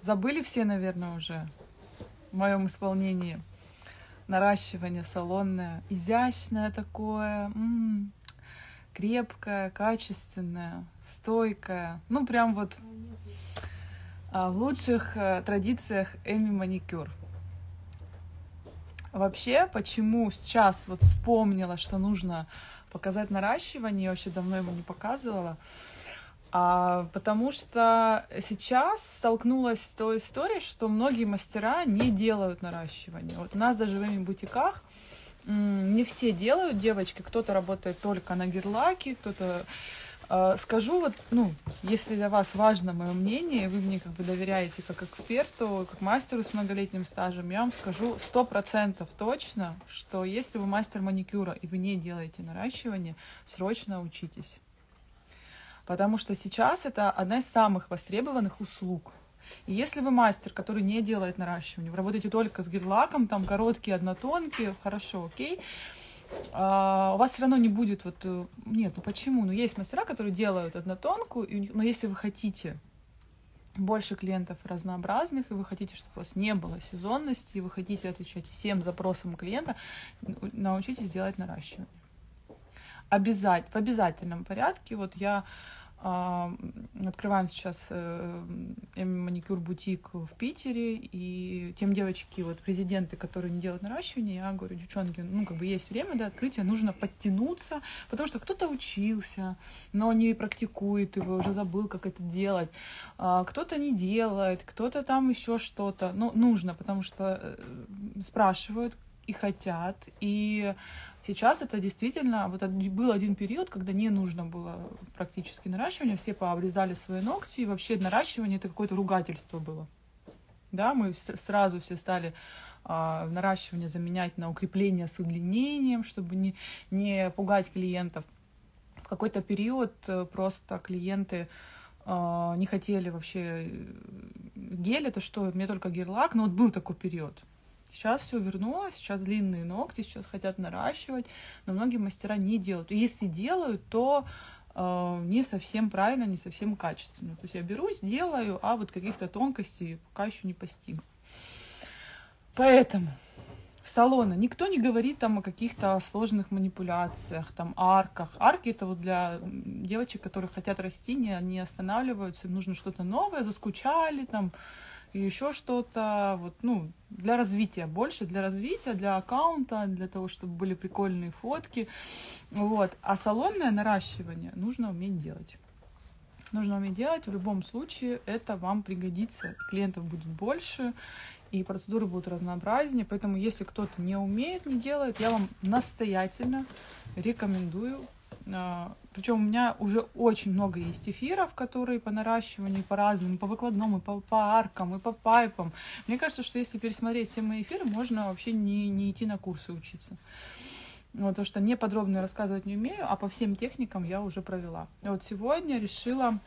Забыли все, наверное, уже в моем исполнении. Наращивание салонное, изящное такое, крепкое, качественное, стойкое. Ну, прям вот в лучших традициях EMI маникюр. Вообще, почему сейчас вот вспомнила, что нужно показать наращивание, я вообще давно его не показывала, потому что сейчас столкнулась с той историей, что многие мастера не делают наращивание. Вот у нас даже в EMI бутиках не все делают, девочки. Кто-то работает только на герлаке, кто-то... Скажу, вот, ну, если для вас важно мое мнение, вы мне как бы доверяете как эксперту, как мастеру с многолетним стажем, я вам скажу 100% точно, что если вы мастер маникюра и вы не делаете наращивание, срочно учитесь. Потому что сейчас это одна из самых востребованных услуг. И если вы мастер, который не делает наращивание, вы работаете только с гель-лаком, там короткие, однотонкие, хорошо, окей, у вас все равно не будет вот... Нет, ну почему? Ну есть мастера, которые делают однотонкую, но если вы хотите больше клиентов разнообразных, и вы хотите, чтобы у вас не было сезонности, и вы хотите отвечать всем запросам клиента, научитесь делать наращивание. В обязательном порядке. Вот я открываем сейчас маникюр-бутик в Питере, и тем девочки, вот президенты, которые не делают наращивание, я говорю, девчонки, ну как бы есть время до открытия, нужно подтянуться, потому что кто-то учился, но не практикует его, уже забыл, как это делать, кто-то не делает, кто-то там еще что-то, но нужно, потому что спрашивают, и хотят, и сейчас это действительно, вот был один период, когда не нужно было практически наращивание, все пообрезали свои ногти, и вообще наращивание это какое-то ругательство было. Да, мы сразу все стали наращивание заменять на укрепление с удлинением, чтобы не пугать клиентов. В какой-то период просто клиенты не хотели вообще гель, это что, мне только гель-лак, но вот был такой период. Сейчас все вернулось, сейчас длинные ногти, сейчас хотят наращивать, но многие мастера не делают. И если делают, то не совсем правильно, не совсем качественно. То есть я беру, сделаю, а вот каких-то тонкостей пока еще не постигла. Поэтому в салоне никто не говорит там о каких-то сложных манипуляциях, там арках. Арки это вот для девочек, которые хотят расти, не останавливаются, им нужно что-то новое, заскучали там. И еще что-то, вот, ну, для развития, больше для развития, для аккаунта, для того, чтобы были прикольные фотки, вот. А салонное наращивание нужно уметь делать. Нужно уметь делать, в любом случае это вам пригодится, клиентов будет больше, и процедуры будут разнообразнее, поэтому если кто-то не умеет, не делает, я вам настоятельно рекомендую. Причем у меня уже очень много есть эфиров, которые по наращиванию, по разному, по выкладному, по аркам и по пайпам. Мне кажется, что если пересмотреть все мои эфиры, можно вообще не идти на курсы учиться. Вот, потому что не подробно рассказывать не умею, а по всем техникам я уже провела. И вот сегодня решила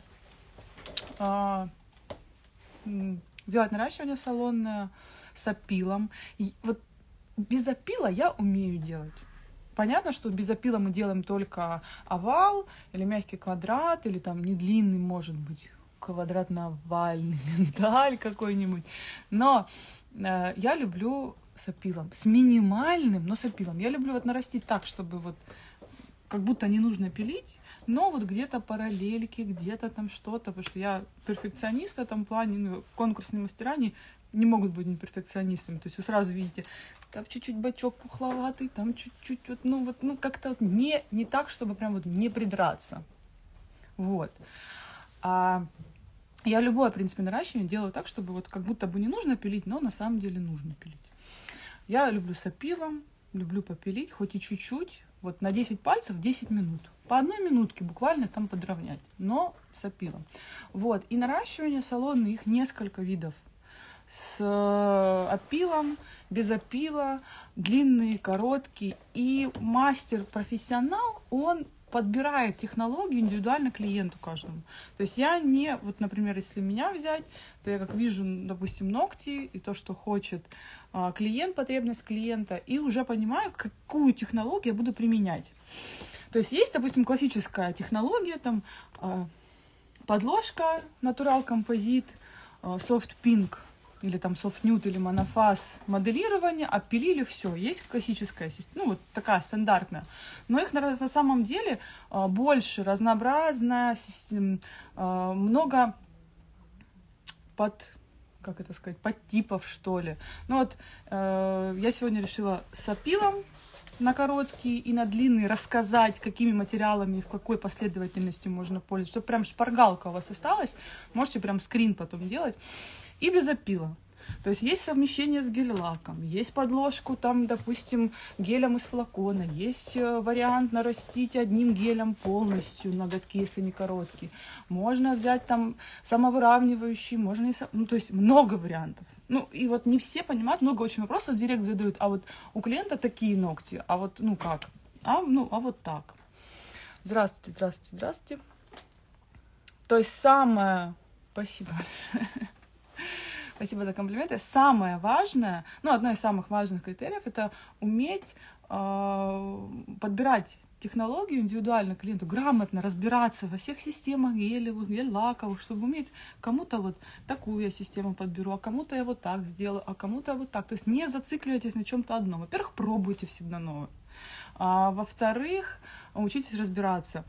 сделать наращивание салонное с опилом. И вот без опила я умею делать. Понятно, что без опила мы делаем только овал или мягкий квадрат, или там не длинный, может быть, квадратно-овальный миндаль какой-нибудь. Но я люблю с опилом, с минимальным, но с опилом. Я люблю вот нарастить так, чтобы вот как будто не нужно пилить, но вот где-то параллельки, где-то там что-то, потому что я перфекционист в этом плане, ну, конкурсные мастера не могут быть неперфекционистами. То есть вы сразу видите, там чуть-чуть бачок пухловатый, там чуть-чуть вот, ну как-то вот не так, чтобы прям вот не придраться. Вот. А я любое, в принципе, наращивание делаю так, чтобы вот как будто бы не нужно пилить, но на самом деле нужно пилить. Я люблю с опилом, люблю попилить, хоть и чуть-чуть, вот на 10 пальцев 10 минут. По одной минутке буквально там подровнять, но с опилом. Вот. И наращивание салонное, их несколько видов. С опилом, без опила, длинные, короткие. И мастер-профессионал, он подбирает технологию индивидуально клиенту каждому. То есть я не, вот, например, если меня взять, то я как вижу, допустим, ногти и то, что хочет клиент, потребность клиента, и уже понимаю, какую технологию я буду применять. То есть есть, допустим, классическая технология, там подложка Натурал Композит, Soft Pink или там Soft Nude или Монофаз моделирование, опилили все. Есть классическая, ну вот такая стандартная. Но их на самом деле больше, разнообразно, много под... как это сказать, подтипов, что ли. Ну вот, я сегодня решила с опилом на короткие и на длинные рассказать, какими материалами и в какой последовательности можно пользоваться. Чтобы прям шпаргалка у вас осталась, можете прям скрин потом делать. И без опила. То есть есть совмещение с гель-лаком, есть подложку, там, допустим, гелем из флакона, есть вариант нарастить одним гелем полностью ноготки, если не короткие. Можно взять там самовыравнивающий, можно и... Ну, то есть много вариантов. Ну, и вот не все понимают, много очень вопросов в директ задают, а вот у клиента такие ногти, а вот, ну, как? А вот так. Здравствуйте, здравствуйте, здравствуйте. То есть самое... Спасибо большое. Спасибо за комплименты. Самое важное, ну, одно из самых важных критериев, это уметь подбирать технологию индивидуально клиенту, грамотно разбираться во всех системах гелевых, гель-лаковых, чтобы уметь кому-то вот такую я систему подберу, а кому-то я вот так сделаю, а кому-то вот так. То есть не зацикливайтесь на чем-то одном. Во-первых, пробуйте всегда новое. А, во-вторых, учитесь разбираться.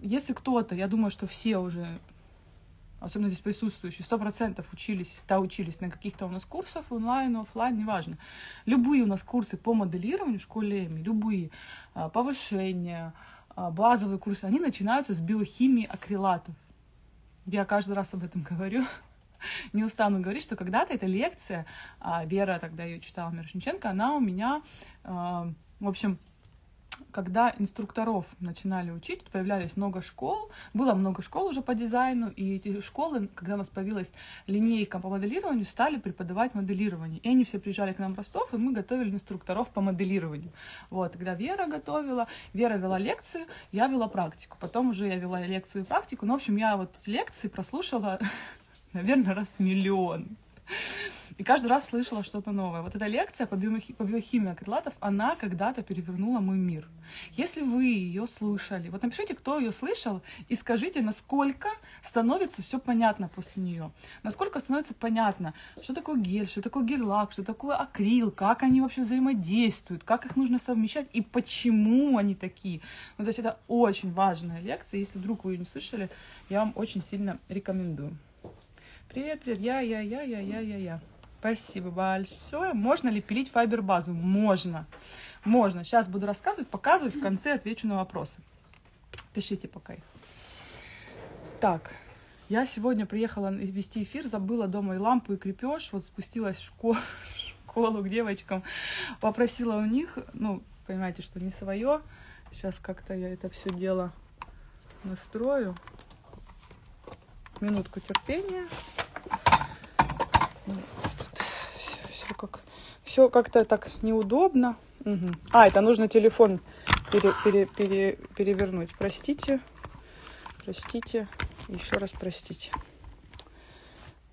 Если кто-то, я думаю, что все уже... особенно здесь присутствующие, 100% учились на каких-то у нас курсах, онлайн, офлайн, неважно. Любые у нас курсы по моделированию в школе EMI, любые повышения, базовые курсы, они начинаются с биохимии акрилатов. Я каждый раз об этом говорю. Не устану говорить, что когда-то эта лекция, Вера тогда ее читала, Мирошниченко, она у меня, в общем... Когда инструкторов начинали учить, появлялись много школ, было много школ уже по дизайну, и эти школы, когда у нас появилась линейка по моделированию, стали преподавать моделирование. И они все приезжали к нам в Ростов, и мы готовили инструкторов по моделированию. Вот, когда Вера готовила, Вера вела лекцию, я вела практику. Потом уже я вела лекцию и практику. Ну, в общем, я вот эти лекции прослушала, наверное, раз миллион. И каждый раз слышала что-то новое. Вот эта лекция по биохимии акрилатов, она когда-то перевернула мой мир. Если вы ее слушали, вот напишите, кто ее слышал, и скажите, насколько становится все понятно после нее. Насколько становится понятно, что такое гель, что такое гель-лак, что такое акрил, как они вообще взаимодействуют, как их нужно совмещать и почему они такие. Ну, то есть это очень важная лекция. Если вдруг вы ее не слышали, я вам очень сильно рекомендую. Привет, привет, я. Спасибо большое. Можно ли пилить файбербазу? Можно. Можно. Сейчас буду рассказывать, показывать, в конце отвечу на вопросы. Пишите пока их. Так, я сегодня приехала вести эфир, забыла дома и лампу, и крепеж. Вот спустилась в школу к девочкам, попросила у них, ну, понимаете, что не свое. Сейчас как-то я это все дело настрою. Минутку терпения. Все как-то так неудобно. Угу. А, это нужно телефон перевернуть. Простите. Простите. Еще раз простите.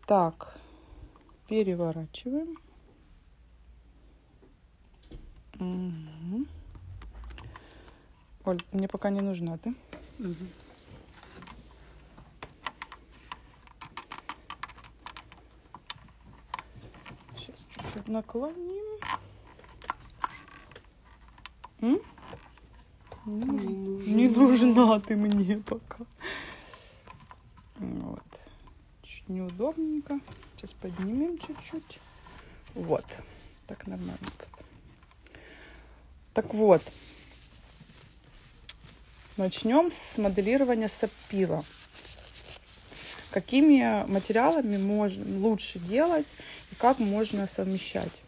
Так. Переворачиваем. Угу. Оль, мне пока не нужна, ты? Угу. Чуть-чуть наклоним. Не нужна ты мне пока. Вот. Чуть неудобненько. Сейчас поднимем чуть-чуть. Вот. Так нормально. Так вот. Начнем с моделирования с опила. Какими материалами лучше делать и как можно совмещать.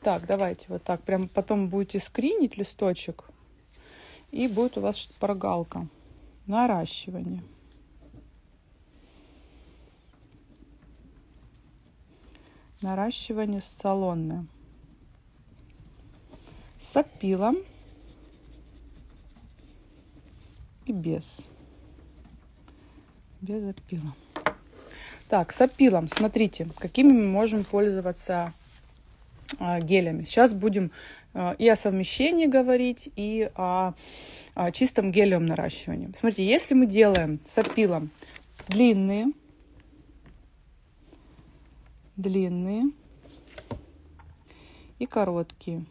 Так, давайте вот так. Прям потом будете скринить листочек, и будет у вас шпаргалка. Наращивание. Наращивание салонное. С опилом и без. Без опила. Так, с опилом, смотрите, какими мы можем пользоваться гелями. Сейчас будем и о совмещении говорить, и о чистом гелевом наращивании. Смотрите, если мы делаем с опилом длинные длинные и короткие.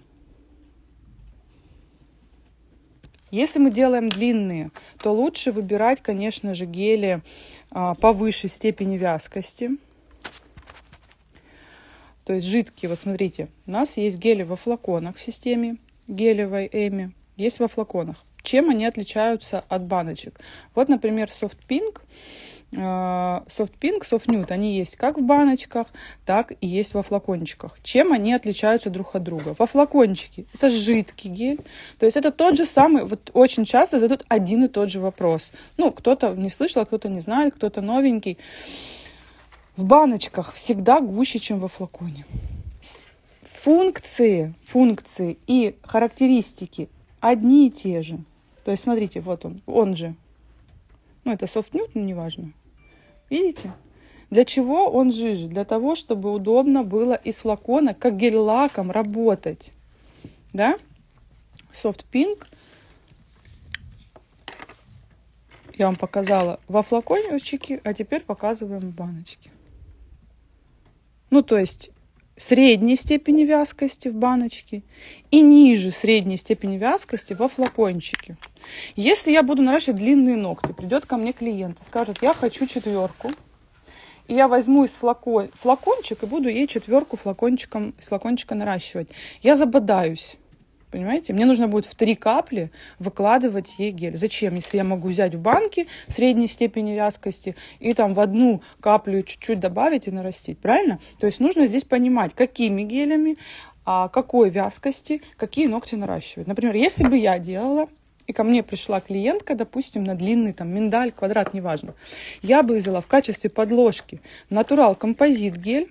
Если мы делаем длинные, то лучше выбирать, конечно же, гели повыше степени вязкости. То есть жидкие. Вот смотрите, у нас есть гели во флаконах в системе гелевой EMI. Есть во флаконах. Чем они отличаются от баночек? Вот, например, Soft Pink, Soft Nude. Они есть как в баночках, так и есть во флакончиках. Чем они отличаются друг от друга? Во флакончике это жидкий гель. То есть это тот же самый, вот очень часто задают один и тот же вопрос. Ну, кто-то не слышал, кто-то не знает, кто-то новенький. В баночках всегда гуще, чем во флаконе. Функции и характеристики одни и те же. То есть, смотрите, вот он же. Ну, это Soft Nude, но неважно. Видите? Для чего он жиже? Для того, чтобы удобно было из флакона, как гель-лаком, работать. Да? Soft Pink. Я вам показала во флакончике, а теперь показываем в баночке. Ну, то есть средней степени вязкости в баночке и ниже средней степени вязкости во флакончике. Если я буду наращивать длинные ногти, придет ко мне клиент и скажет, я хочу четверку. И я возьму из флакончик и буду ей четверку флакончиком, из флакончика наращивать. Я забодаюсь. Понимаете? Мне нужно будет в 3 капли выкладывать ей гель. Зачем? Если я могу взять в банке средней степени вязкости и там в 1 каплю чуть-чуть добавить и нарастить. Правильно? То есть нужно здесь понимать, какими гелями, какой вязкости, какие ногти наращивать. Например, если бы я делала, и ко мне пришла клиентка, допустим, на длинный там миндаль, квадрат, неважно. Я бы взяла в качестве подложки Натурал Композит гель.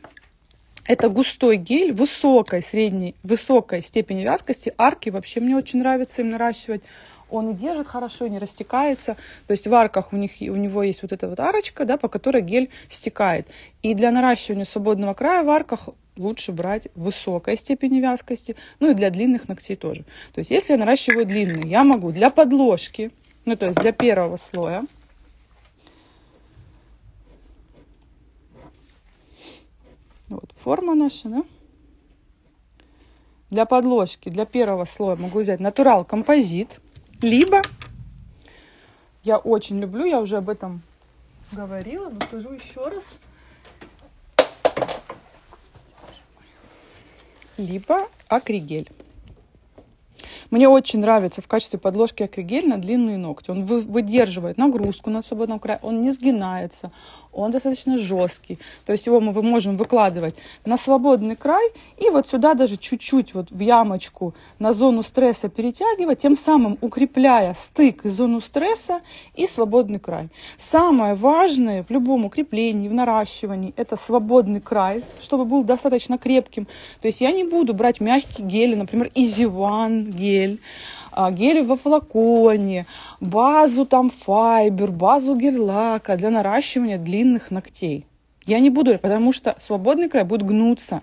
Это густой гель высокой степени вязкости. Арки вообще мне очень нравится им наращивать. Он держит хорошо, не растекается. То есть в арках у него есть вот эта вот арочка, да, по которой гель стекает. И для наращивания свободного края в арках лучше брать высокой степени вязкости. Ну и для длинных ногтей тоже. То есть если я наращиваю длинные, я могу для подложки, ну то есть для первого слоя, вот форма наша, да? Для подложки, для первого слоя могу взять Натурал Композит. Либо, я очень люблю, я уже об этом говорила, но скажу еще раз. Либо Акригель. Мне очень нравится в качестве подложки акригель на длинные ногти. Он выдерживает нагрузку на свободном крае, он не сгинается, он достаточно жесткий. То есть его мы можем выкладывать на свободный край и вот сюда даже чуть-чуть вот в ямочку на зону стресса перетягивать, тем самым укрепляя стык и зону стресса и свободный край. Самое важное в любом укреплении, в наращивании, это свободный край, чтобы был достаточно крепким. То есть я не буду брать мягкие гели, например, изиван гель, гель во флаконе, базу там файбер, базу гель-лака для наращивания длинных ногтей. Я не буду, потому что свободный край будет гнуться.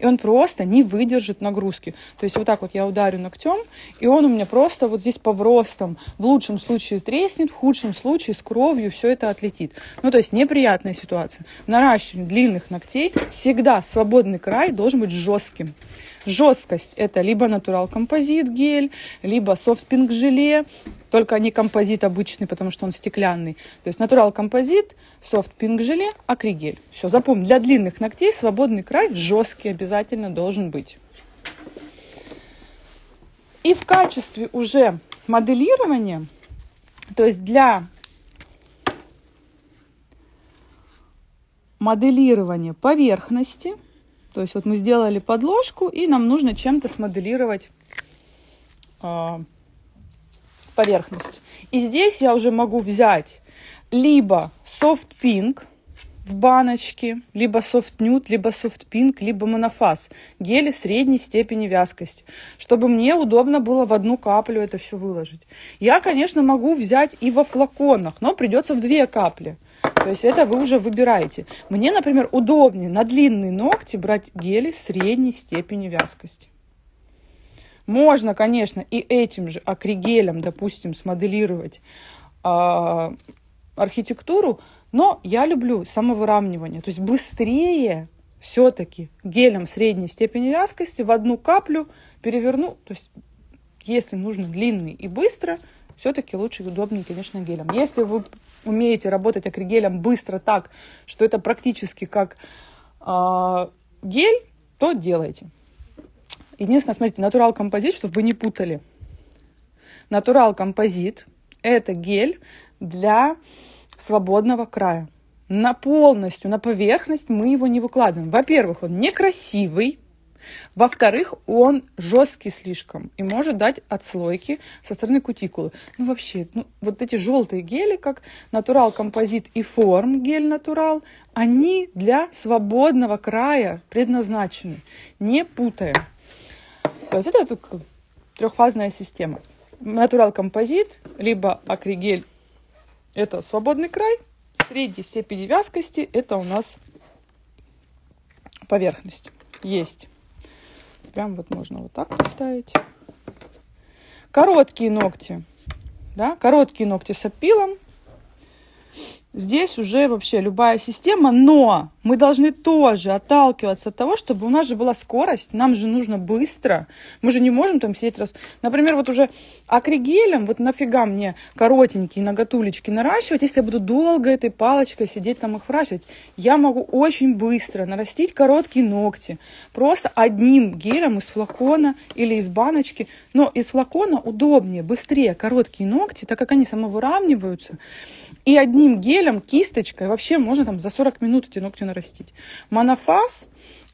И он просто не выдержит нагрузки. То есть вот так вот я ударю ногтем, и он у меня просто вот здесь повростом. В лучшем случае треснет, в худшем случае с кровью все это отлетит. Ну то есть неприятная ситуация. Наращивание длинных ногтей всегда свободный край должен быть жестким. Жесткость это либо Натурал Композит гель, либо Soft Pink желе. Только не композит обычный, потому что он стеклянный. То есть Натурал Композит, Soft Pink желе, акригель. Все, запомни, для длинных ногтей свободный край жесткий обязательно должен быть. И в качестве уже моделирования, то есть для моделирования поверхности, то есть вот мы сделали подложку, и нам нужно чем-то смоделировать поверхность. И здесь я уже могу взять либо Soft Pink в баночке, либо Soft Nude, либо Soft Pink, либо Монофаз. Гели средней степени вязкости. Чтобы мне удобно было в 1 каплю это все выложить. Я, конечно, могу взять и во флаконах, но придется в 2 капли. То есть это вы уже выбираете. Мне, например, удобнее на длинные ногти брать гели средней степени вязкости. Можно, конечно, и этим же акригелем, допустим, смоделировать архитектуру, но я люблю самовыравнивание. То есть быстрее все-таки гелем средней степени вязкости в одну каплю переверну. То есть, если нужно длинный и быстро, все-таки лучше и удобнее, конечно, гелем. Если вы умеете работать акригелем быстро так, что это практически как гель, то делайте. Единственное, смотрите, Натурал Композит, чтобы вы не путали. Натурал Композит – это гель для свободного края. На полностью, на поверхность мы его не выкладываем. Во-первых, он некрасивый. Во-вторых, он жесткий слишком и может дать отслойки со стороны кутикулы. Ну, вообще, ну, вот эти желтые гели, как Натурал Композит и Форм гель натурал, они для свободного края предназначены. Не путаем. То есть это трехфазная система. Натурал Композит, либо акригель, это свободный край. Средней степени вязкости это у нас поверхность. Есть. Прям вот можно вот так поставить. Короткие ногти. Да? Короткие ногти с опилом. Здесь уже вообще любая система. Но мы должны тоже отталкиваться от того, чтобы у нас же была скорость. Нам же нужно быстро. Мы же не можем там сидеть раз... Например, вот уже акригелем, вот нафига мне коротенькие ноготулечки наращивать, если я буду долго этой палочкой сидеть там их выращивать. Я могу очень быстро нарастить короткие ногти. Просто одним гелем из флакона или из баночки. Но из флакона удобнее, быстрее короткие ногти, так как они самовыравниваются. И одним гелем, кисточкой вообще можно там за 40 минут эти ногти нарастить. Монофаз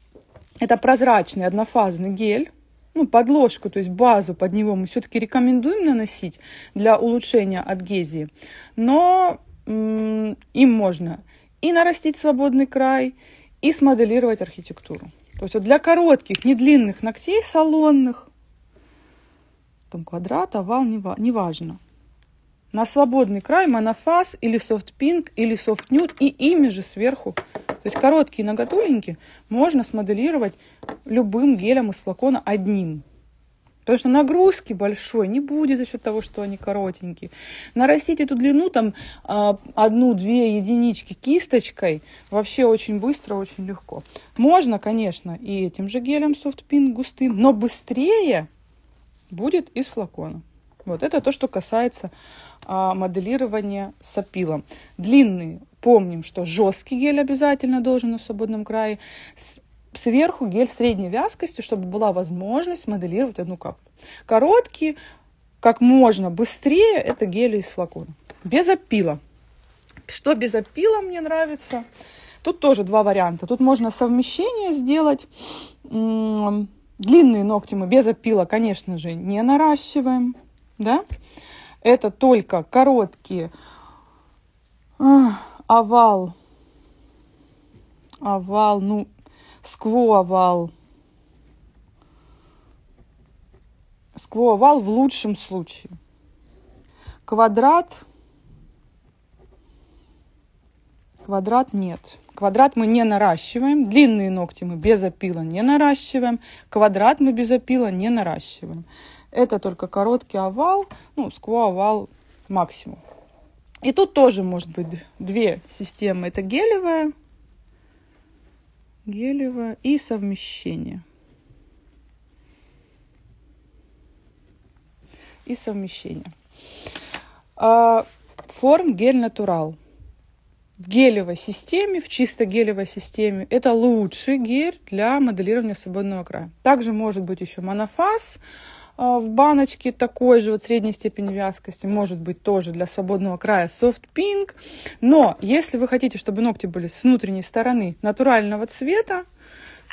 – это прозрачный однофазный гель. Ну, подложку, то есть базу под него мы все-таки рекомендуем наносить для улучшения адгезии. Но им можно и нарастить свободный край, и смоделировать архитектуру. То есть вот для коротких, не длинных ногтей салонных, там квадрат, овал, неважно. На свободный край монофаз или Soft Pink, или Soft Nude, и ими же сверху. То есть короткие ноготуленьки можно смоделировать любым гелем из флакона одним. Потому что нагрузки большой не будет за счет того, что они коротенькие. Нарастить эту длину, там, 1-2 единички кисточкой вообще очень быстро, очень легко. Можно, конечно, и этим же гелем Soft Pink густым, но быстрее будет из флакона. Вот это то, что касается моделирования с опилом. Длинные, помним, что жесткий гель обязательно должен на свободном крае. Сверху гель средней вязкости, чтобы была возможность моделировать одну каплю. Короткие, как можно быстрее, это гели из флакона. Без опила. Что без опила мне нравится? Тут тоже два варианта. Тут можно совмещение сделать. Длинные ногти мы без опила, конечно же, не наращиваем. Да? Это только короткие овал, ну, скво-овал в лучшем случае. Квадрат нет. Квадрат мы не наращиваем. Длинные ногти мы без опила не наращиваем. Квадрат мы без опила не наращиваем. Это только короткий овал, ну, скво-овал максимум. И тут тоже может быть две системы. Это гелевая и совмещение. Форм гель натурал. В гелевой системе, в чисто гелевой системе, это лучший гель для моделирования свободного края. Также может быть еще монофаз. В баночке такой же вот средней степени вязкости, может быть тоже для свободного края Soft Pink. Но если вы хотите, чтобы ногти были с внутренней стороны натурального цвета,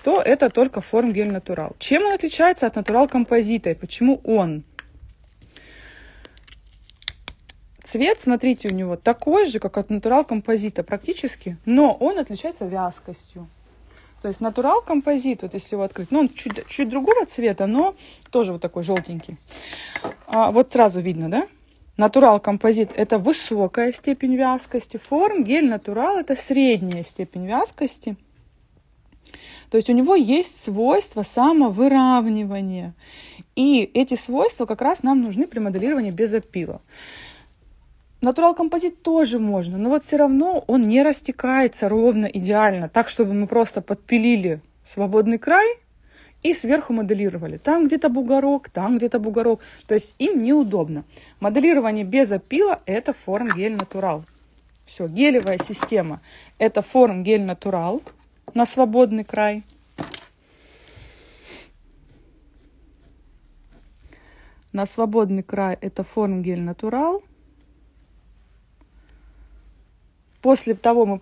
то это только Форм гель натурал. Чем он отличается от Натурал Композита и почему он? Цвет, смотрите, у него такой же, как от Натурал Композита практически, но он отличается вязкостью. То есть Натурал Композит, вот если его открыть, ну он чуть другого цвета, но тоже вот такой желтенький. Вот сразу видно, да? Натурал Композит – это высокая степень вязкости. Форм гель натурал – это средняя степень вязкости. То есть у него есть свойства самовыравнивания. И эти свойства как раз нам нужны при моделировании без опила. Натурал композит тоже можно, но вот все равно он не растекается ровно, идеально, так, чтобы мы просто подпилили свободный край и сверху моделировали. Там где-то бугорок, там где-то бугорок. То есть им неудобно. Моделирование без опила – это форм гель натурал. Все, гелевая система – это форм гель натурал на свободный край. На свободный край – это форм гель натурал. После этого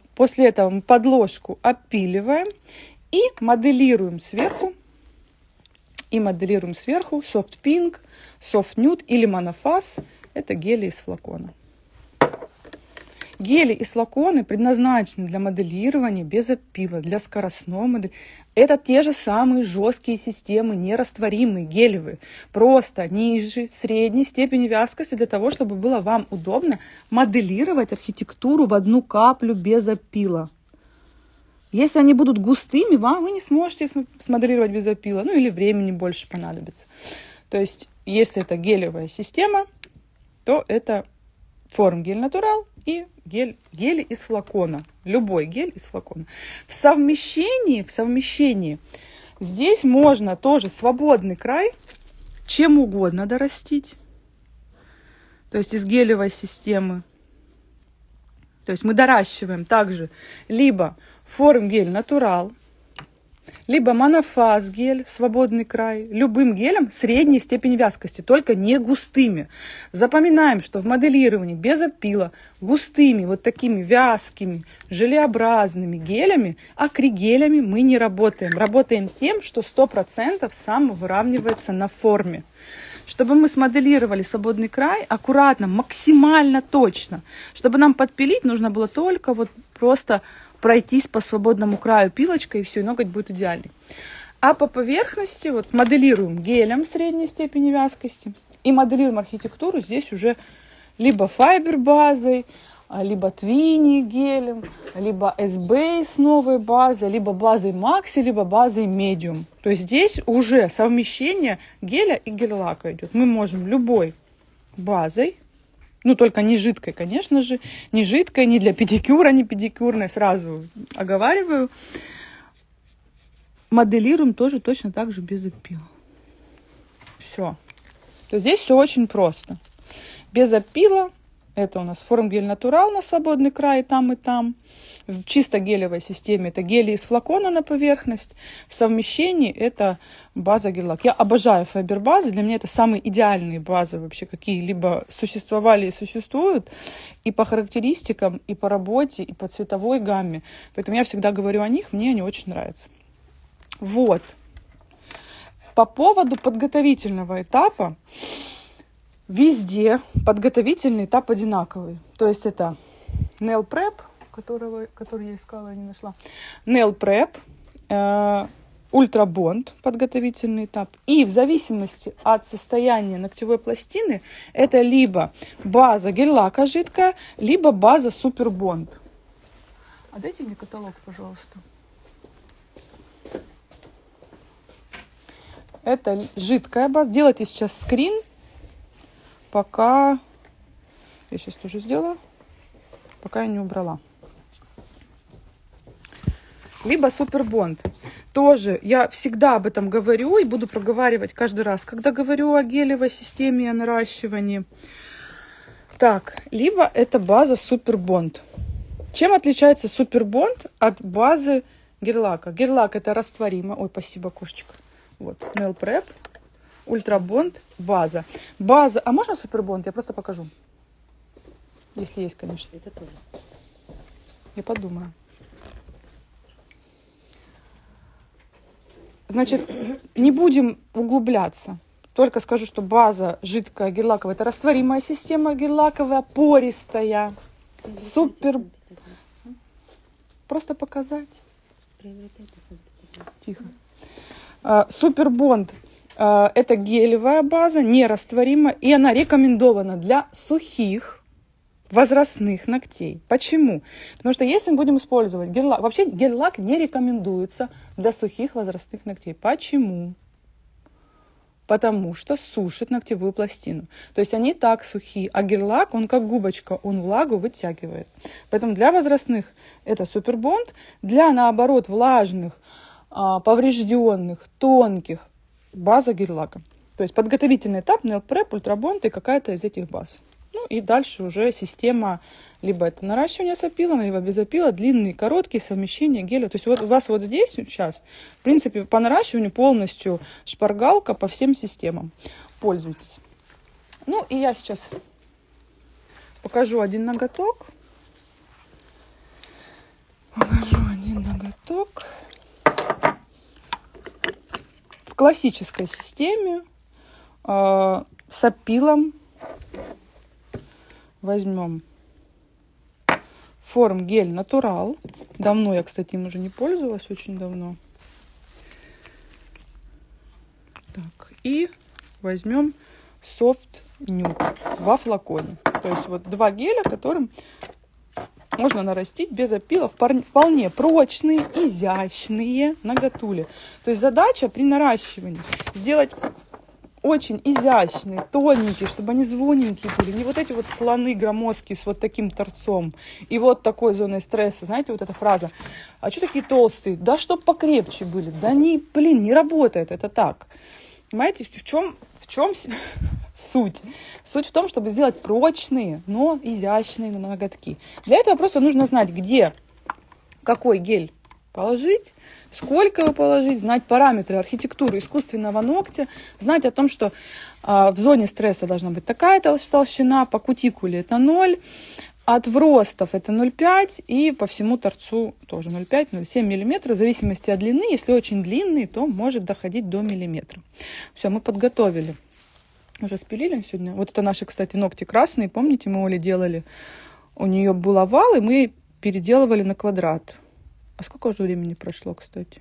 мы подложку опиливаем и моделируем сверху. И моделируем сверху Soft Pink, Soft Nude или Монофаз. Это гели из флакона. Гели из флакона предназначены для моделирования без опила, для скоростного моделирования. Это те же самые жесткие системы, нерастворимые, гелевые. Просто ниже средней степени вязкости для того, чтобы было вам удобно моделировать архитектуру в одну каплю без опила. Если они будут густыми, вы не сможете смоделировать без опила. Ну или времени больше понадобится. То есть, если это гелевая система, то это форм гель натурал и гели из флакона. Любой гель из флакона. В совмещении здесь можно тоже свободный край чем угодно дорастить. То есть из гелевой системы. То есть мы доращиваем также либо форм гель натурал, либо монофаз гель, свободный край, любым гелем средней степени вязкости, только не густыми. Запоминаем, что в моделировании без опила густыми, вот такими вязкими, желеобразными гелями, акригелями мы не работаем. Работаем тем, что 100% сам выравнивается на форме. Чтобы мы смоделировали свободный край аккуратно, максимально точно. Чтобы нам подпилить, нужно было только вот просто пройтись по свободному краю пилочкой, и все, и ноготь будет идеальный. А по поверхности вот моделируем гелем средней степени вязкости и моделируем архитектуру здесь уже либо файбербазой, либо твинни гелем, либо S-Base новой базы, либо базой макси, либо базой медиум. То есть здесь уже совмещение геля и гель-лака идет. Мы можем любой базой, ну, только не жидкой, конечно же. Не жидкой, не для педикюра, не педикюрной. Сразу оговариваю. Моделируем тоже точно так же без опила. Все. То есть здесь все очень просто. Без опила. Это у нас форм гель натурал на свободный край, и там, и там. В чисто гелевой системе это гели из флакона на поверхность. В совмещении это база гель-лак. Я обожаю файбербазы. Для меня это самые идеальные базы вообще, какие-либо существовали и существуют. И по характеристикам, и по работе, и по цветовой гамме. Поэтому я всегда говорю о них. Мне они очень нравятся. Вот. По поводу подготовительного этапа. Везде подготовительный этап одинаковый. То есть это Нейл Преп, который я искала и не нашла. Нейл Преп, Ультрабонд, подготовительный этап. И в зависимости от состояния ногтевой пластины, это либо база гель-лака жидкая, либо база Супер Бонд. А дайте мне каталог, пожалуйста. Это жидкая база. Делайте сейчас скрин. Пока я сейчас тоже сделаю, пока я не убрала. Либо Супер Бонд. Тоже я всегда об этом говорю и буду проговаривать каждый раз, когда говорю о гелевой системе и о наращивании. Так, либо это база Супер Бонд. Чем отличается Супер Бонд от базы гель-лака? Гель-лак это растворимо. Ой, спасибо, кошечка. Вот, Nail Prep. Ультрабонд, база. База. А можно супербонд? Я просто покажу. Если есть, конечно. Это тоже. Я подумаю. Значит, не будем углубляться. Только скажу, что база жидкая гель-лаковая. Это растворимая система гель-лаковая, пористая. Супер. Просто показать. Тихо. Супербонд. Это гелевая база, нерастворимая, и она рекомендована для сухих возрастных ногтей. Почему? Потому что если мы будем использовать гель-лак... Вообще гель-лак не рекомендуется для сухих возрастных ногтей. Почему? потому что сушит ногтевую пластину. То есть они так сухие, а гель-лак, он как губочка, он влагу вытягивает. Поэтому для возрастных это Супер Бонд, для, наоборот, влажных, поврежденных, тонких база гель-лака. То есть подготовительный этап, Нейл Преп, Ультрабонд и какая-то из этих баз. Ну и дальше уже система, либо это наращивание с опилом, либо без опила, длинные, короткие, совмещение геля. То есть вот у вас вот здесь сейчас, в принципе, по наращиванию полностью шпаргалка по всем системам. Пользуйтесь. Ну и я сейчас покажу один ноготок. Покажу один ноготок. В классической системе с опилом. Возьмем Форм гель натурал. Давно я, кстати, им уже не пользовалась, очень давно. Так, и возьмем Soft Nude во флаконе. То есть вот два геля, которым можно нарастить без опила вполне прочные, изящные ноготули. То есть задача при наращивании сделать очень изящные, тоненькие, чтобы они звоненькие были. Не вот эти вот слоны громоздкие с вот таким торцом и вот такой зоной стресса. Знаете, вот эта фраза. А что такие толстые? Да чтоб покрепче были. Да не, блин, не работает это так. Понимаете, в чем суть? Суть в том, чтобы сделать прочные, но изящные ноготки. Для этого просто нужно знать, где какой гель положить, сколько его положить, знать параметры архитектуры искусственного ногтя, знать о том, что в зоне стресса должна быть такая толщина, по кутикуле это 0, от вростов это 0,5 и по всему торцу тоже 0,5-0,7 мм, в зависимости от длины. Если очень длинный, то может доходить до миллиметра. Все, мы подготовили. Уже спилили сегодня. Вот это наши, кстати, ногти красные. Помните, мы Оле делали? У нее был овал, и мы переделывали на квадрат. А сколько уже времени прошло, кстати?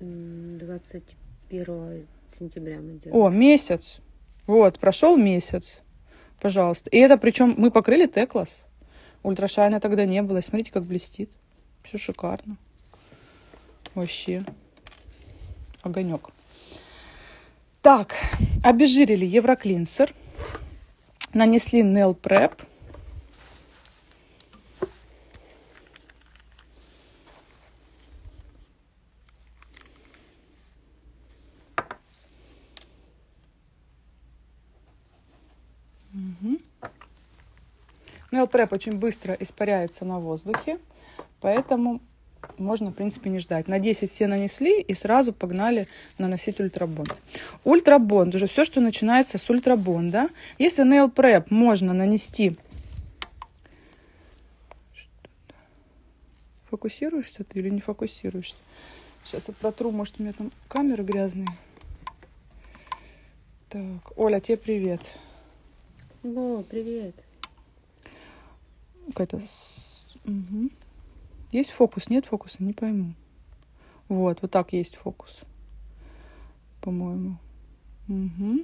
21 сентября мы делали. О, месяц. Вот, прошел месяц. Пожалуйста. И это причем мы покрыли Т-класс. Ультрашайна тогда не было. И смотрите, как блестит. Все шикарно. Вообще. Огонек. Так, обезжирили Евроклинсер. Нанесли Нейл Преп. Нейл Преп очень быстро испаряется на воздухе, поэтому можно, в принципе, не ждать. На 10 все нанесли и сразу погнали наносить Ультрабонд. Ультрабонд, уже все, что начинается с Ультрабонда. Если Нейл Преп можно нанести... Фокусируешься ты или не фокусируешься? Сейчас я протру, может, у меня там камеры грязные. Так, Оля, тебе привет. О, привет. Угу. Есть фокус? Нет фокуса? Не пойму. Вот, вот так есть фокус. По-моему. Угу.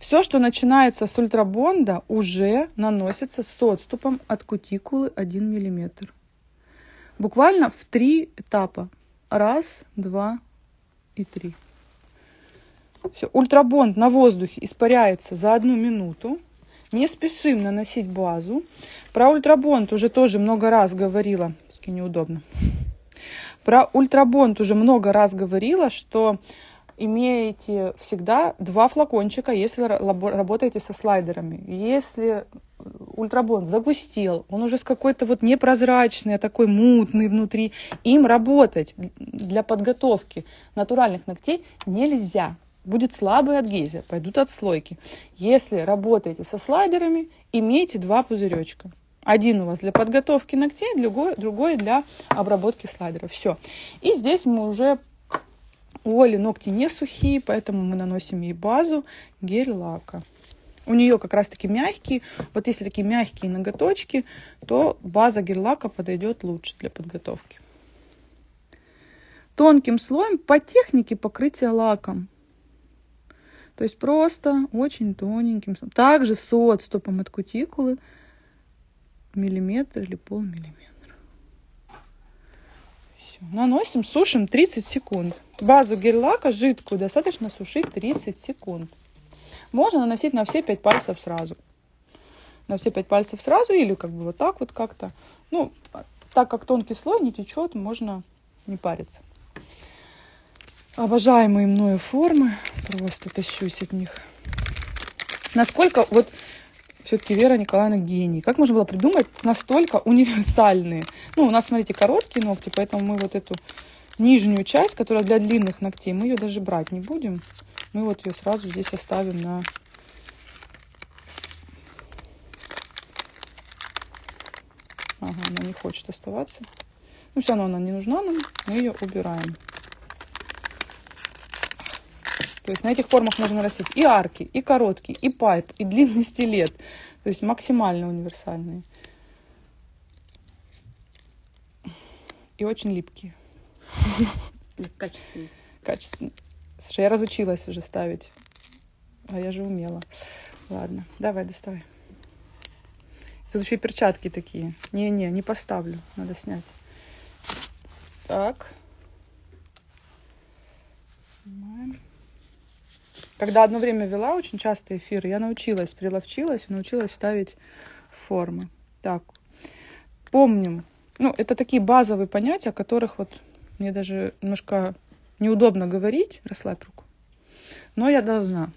Все, что начинается с Ультрабонда, уже наносится с отступом от кутикулы 1 мм. Буквально в 3 этапа. Раз, два и три. Все, Ультрабонд на воздухе испаряется за 1 минуту. Не спешим наносить базу. Про Ультрабонд уже тоже много раз говорила. Все-таки неудобно. Про Ультрабонд уже много раз говорила, что имеете всегда 2 флакончика, если работаете со слайдерами. Если Ультрабонд загустел, он уже с какой-то вот непрозрачный, а такой мутный внутри, им работать для подготовки натуральных ногтей нельзя. Будет слабая адгезия, пойдут отслойки. Если работаете со слайдерами, имейте 2 пузыречка. Один у вас для подготовки ногтей, другой для обработки слайдеров. Все. И здесь мы уже... У Оли ногти не сухие, поэтому мы наносим ей базу гель-лака. У нее как раз-таки мягкие. Вот если такие мягкие ноготочки, то база гель-лака подойдет лучше для подготовки. Тонким слоем по технике покрытия лаком. То есть просто очень тоненьким. Также с отступом от кутикулы миллиметр или полмиллиметра. Все. Наносим, сушим 30 секунд. Базу гель-лака жидкую достаточно сушить 30 секунд. Можно наносить на все 5 пальцев сразу. На все 5 пальцев сразу или как бы вот так вот как-то. Ну, так как тонкий слой не течет, можно не париться. Обожаемые мною формы. Просто тащусь от них. Насколько вот все-таки Вера Николаевна гений. Как можно было придумать настолько универсальные? Ну, у нас, смотрите, короткие ногти, поэтому мы вот эту нижнюю часть, которая для длинных ногтей, мы ее даже брать не будем. Мы вот ее сразу здесь оставим на... Ага, она не хочет оставаться. Ну, все равно она не нужна нам, мы ее убираем. То есть на этих формах можно растить и арки, и короткий, и пайп, и длинный стилет. То есть максимально универсальные. И очень липкие. Качественные. Качественные. Слушай, я разучилась уже ставить. А я же умела. Ладно, давай, доставай. Тут еще и перчатки такие. Не-не, не поставлю. Надо снять. Так. Снимаем. Когда одно время вела очень часто эфир, я научилась, приловчилась, научилась ставить формы. Так, помним. Ну, это такие базовые понятия, о которых вот мне даже немножко неудобно говорить. Расслабь руку. Но я должна.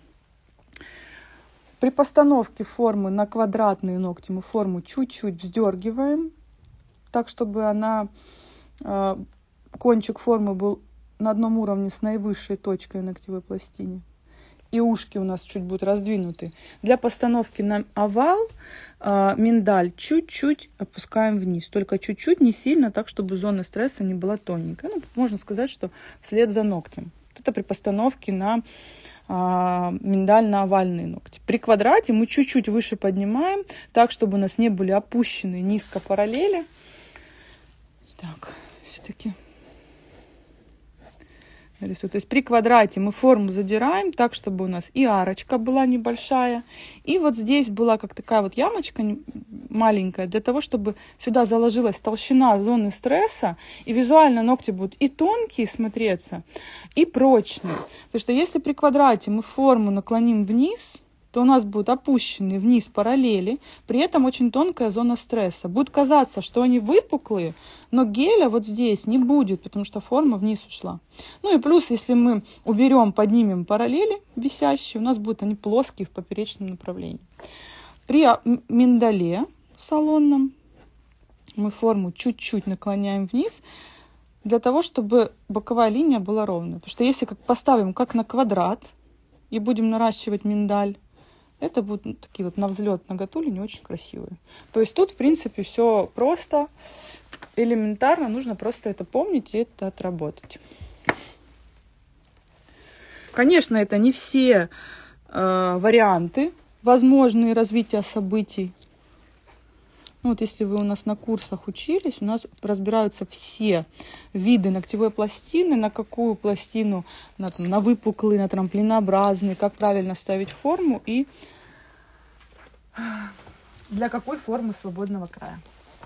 При постановке формы на квадратные ногти мы форму чуть-чуть вздергиваем, так, чтобы она, кончик формы был на одном уровне с наивысшей точкой ногтевой пластины. И ушки у нас чуть будут раздвинуты. Для постановки на овал миндаль чуть-чуть опускаем вниз. Только чуть-чуть, не сильно, так, чтобы зона стресса не была тоненькая. Ну, можно сказать, что вслед за ногтем. Это при постановке на миндально-овальные ногти. При квадрате мы чуть-чуть выше поднимаем, так, чтобы у нас не были опущены низко параллели. Так, все-таки... То есть при квадрате мы форму задираем так, чтобы у нас и арочка была небольшая, и вот здесь была как такая вот ямочка маленькая, для того, чтобы сюда заложилась толщина зоны стресса, и визуально ногти будут и тонкие смотреться, и прочные. Потому что если при квадрате мы форму наклоним вниз, то у нас будут опущены вниз параллели, при этом очень тонкая зона стресса. Будет казаться, что они выпуклые, но геля вот здесь не будет, потому что форма вниз ушла. Ну и плюс, если мы уберем, поднимем параллели висящие, у нас будут они плоские в поперечном направлении. При миндале салонном мы форму чуть-чуть наклоняем вниз, для того, чтобы боковая линия была ровная. Потому что если поставим как на квадрат и будем наращивать миндаль, это будут, ну, такие вот на взлет ноготули, не очень красивые. То есть тут, в принципе, все просто, элементарно. Нужно просто это помнить и это отработать. Конечно, это не все варианты возможные развития событий. Ну, вот если вы у нас на курсах учились, у нас разбираются все виды ногтевой пластины, на какую пластину, на выпуклый, на трамплинообразный, как правильно ставить форму и для какой формы свободного края.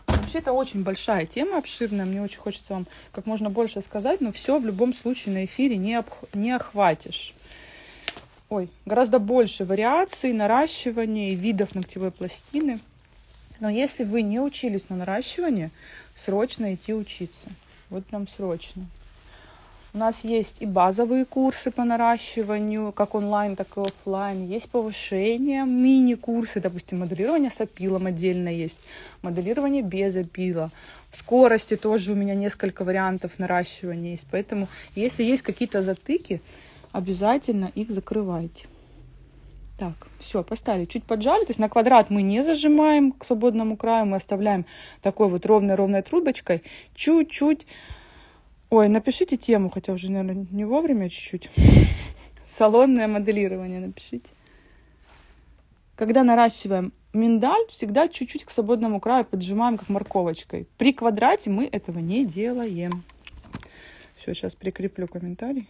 Вообще, это очень большая тема, обширная. Мне очень хочется вам как можно больше сказать, но все в любом случае на эфире не охватишь. Ой, гораздо больше вариаций, наращивания и видов ногтевой пластины. Но если вы не учились на наращивание, срочно идти учиться. Вот прям срочно. У нас есть и базовые курсы по наращиванию, как онлайн, так и офлайн. Есть повышение, мини-курсы, допустим, моделирование с опилом отдельно есть, моделирование без опила. В скорости тоже у меня несколько вариантов наращивания есть. Поэтому, если есть какие-то затыки, обязательно их закрывайте. Так, все, поставили, чуть поджали, то есть на квадрат мы не зажимаем к свободному краю, мы оставляем такой вот ровной-ровной трубочкой, чуть-чуть, ой, напишите тему, хотя уже, наверное, не вовремя чуть-чуть, салонное моделирование напишите. Когда наращиваем миндаль, всегда чуть-чуть к свободному краю поджимаем, как морковочкой. При квадрате мы этого не делаем. Все, сейчас прикреплю комментарий.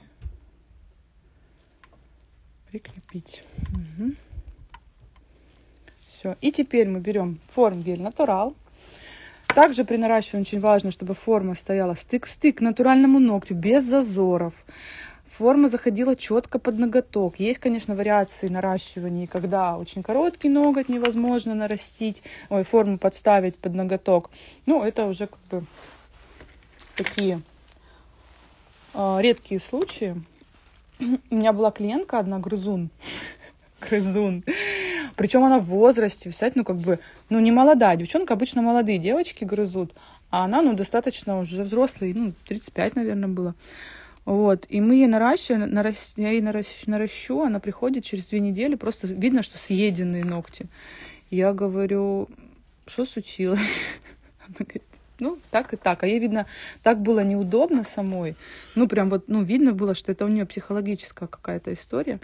Прикрепить. Угу. Все. И теперь мы берем форм гель натурал. Также при наращивании очень важно, чтобы форма стояла стык в стык к натуральному ногтю, без зазоров. Форма заходила четко под ноготок. Есть, конечно, вариации наращивания, когда очень короткий ноготь невозможно нарастить, форму подставить под ноготок. Ну, это уже как бы такие редкие случаи. У меня была клиентка одна, грызун. Причем она в возрасте, писать, не молодая девчонка, обычно молодые девочки грызут, а она, достаточно уже взрослая, 35, наверное, было. Вот, и мы ей наращу, она приходит через 2 недели, просто видно, что съеденные ногти. Я говорю, что случилось? Она говорит, так и так. А ей, видно, так было неудобно самой. Видно было, что это у нее психологическая какая-то история.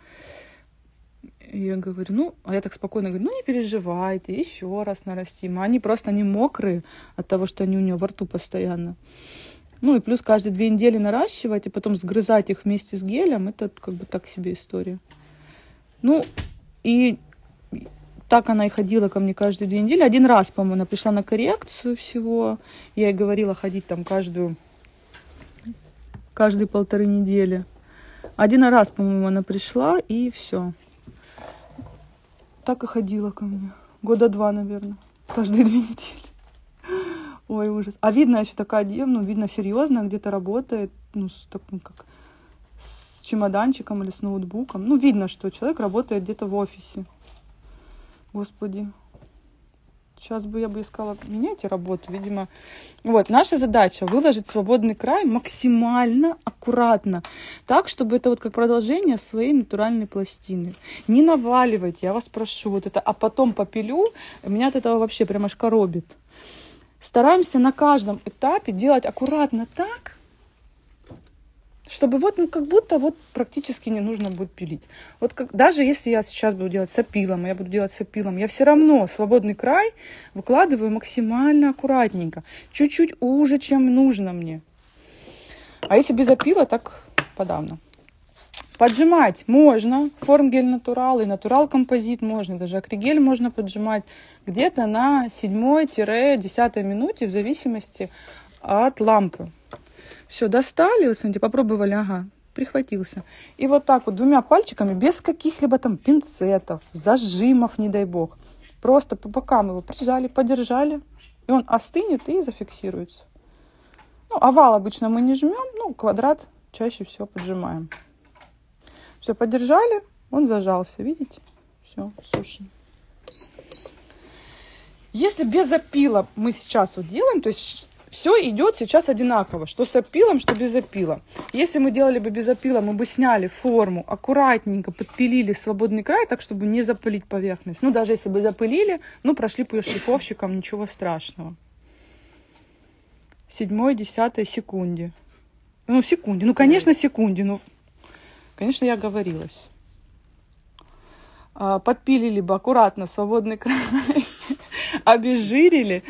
И я говорю, а я так спокойно говорю, не переживайте, еще раз нарастим. А они просто, мокрые от того, что они у нее во рту постоянно. И плюс каждые 2 недели наращивать и потом сгрызать их вместе с гелем, это как бы так себе история. И так она и ходила ко мне каждые 2 недели. 1 раз, по-моему, она пришла на коррекцию всего. Я ей говорила ходить там каждые 1,5 недели. 1 раз, по-моему, она пришла, и все. Так и ходила ко мне. 2 года, наверное. Каждые 2 недели. Ой, ужас. А видно, еще такая девушка, видно, серьезно где-то работает, как с чемоданчиком или с ноутбуком. Видно, что человек работает где-то в офисе. Господи. Сейчас я бы искала, меняйте работу, видимо. Наша задача выложить свободный край максимально аккуратно, так, чтобы это как продолжение своей натуральной пластины. Не наваливайте, я вас прошу, это, а потом попилю, меня от этого вообще прям аж коробит. Стараемся на каждом этапе делать аккуратно так, чтобы как будто практически не нужно будет пилить. Даже если я сейчас буду делать с опилом, я все равно свободный край выкладываю максимально аккуратненько. Чуть-чуть уже, чем нужно мне. А если без опила, так подавно. Поджимать можно. Форм гель натурал и натурал композит можно. Даже акригель можно поджимать где-то на 7-10 минуте, в зависимости от лампы. Все, достали, вот смотрите, попробовали, ага, прихватился. И так 2 пальчиками, без каких-либо пинцетов, зажимов, не дай бог. Просто по бокам его прижали, подержали, и он остынет и зафиксируется. Овал обычно мы не жмем, квадрат чаще всего поджимаем. Все, подержали, он зажался, видите? Все, суши. Если без опила мы сейчас делаем, то есть все идет сейчас одинаково, что с опилом, что без опила. Если мы делали бы без опила, мы бы сняли форму, аккуратненько подпилили свободный край, так, чтобы не запылить поверхность. Даже если бы запылили, прошли по шлифовщикам, ничего страшного. 7-10 секунде. Конечно, я оговорилась. Подпилили бы аккуратно свободный край, обезжирили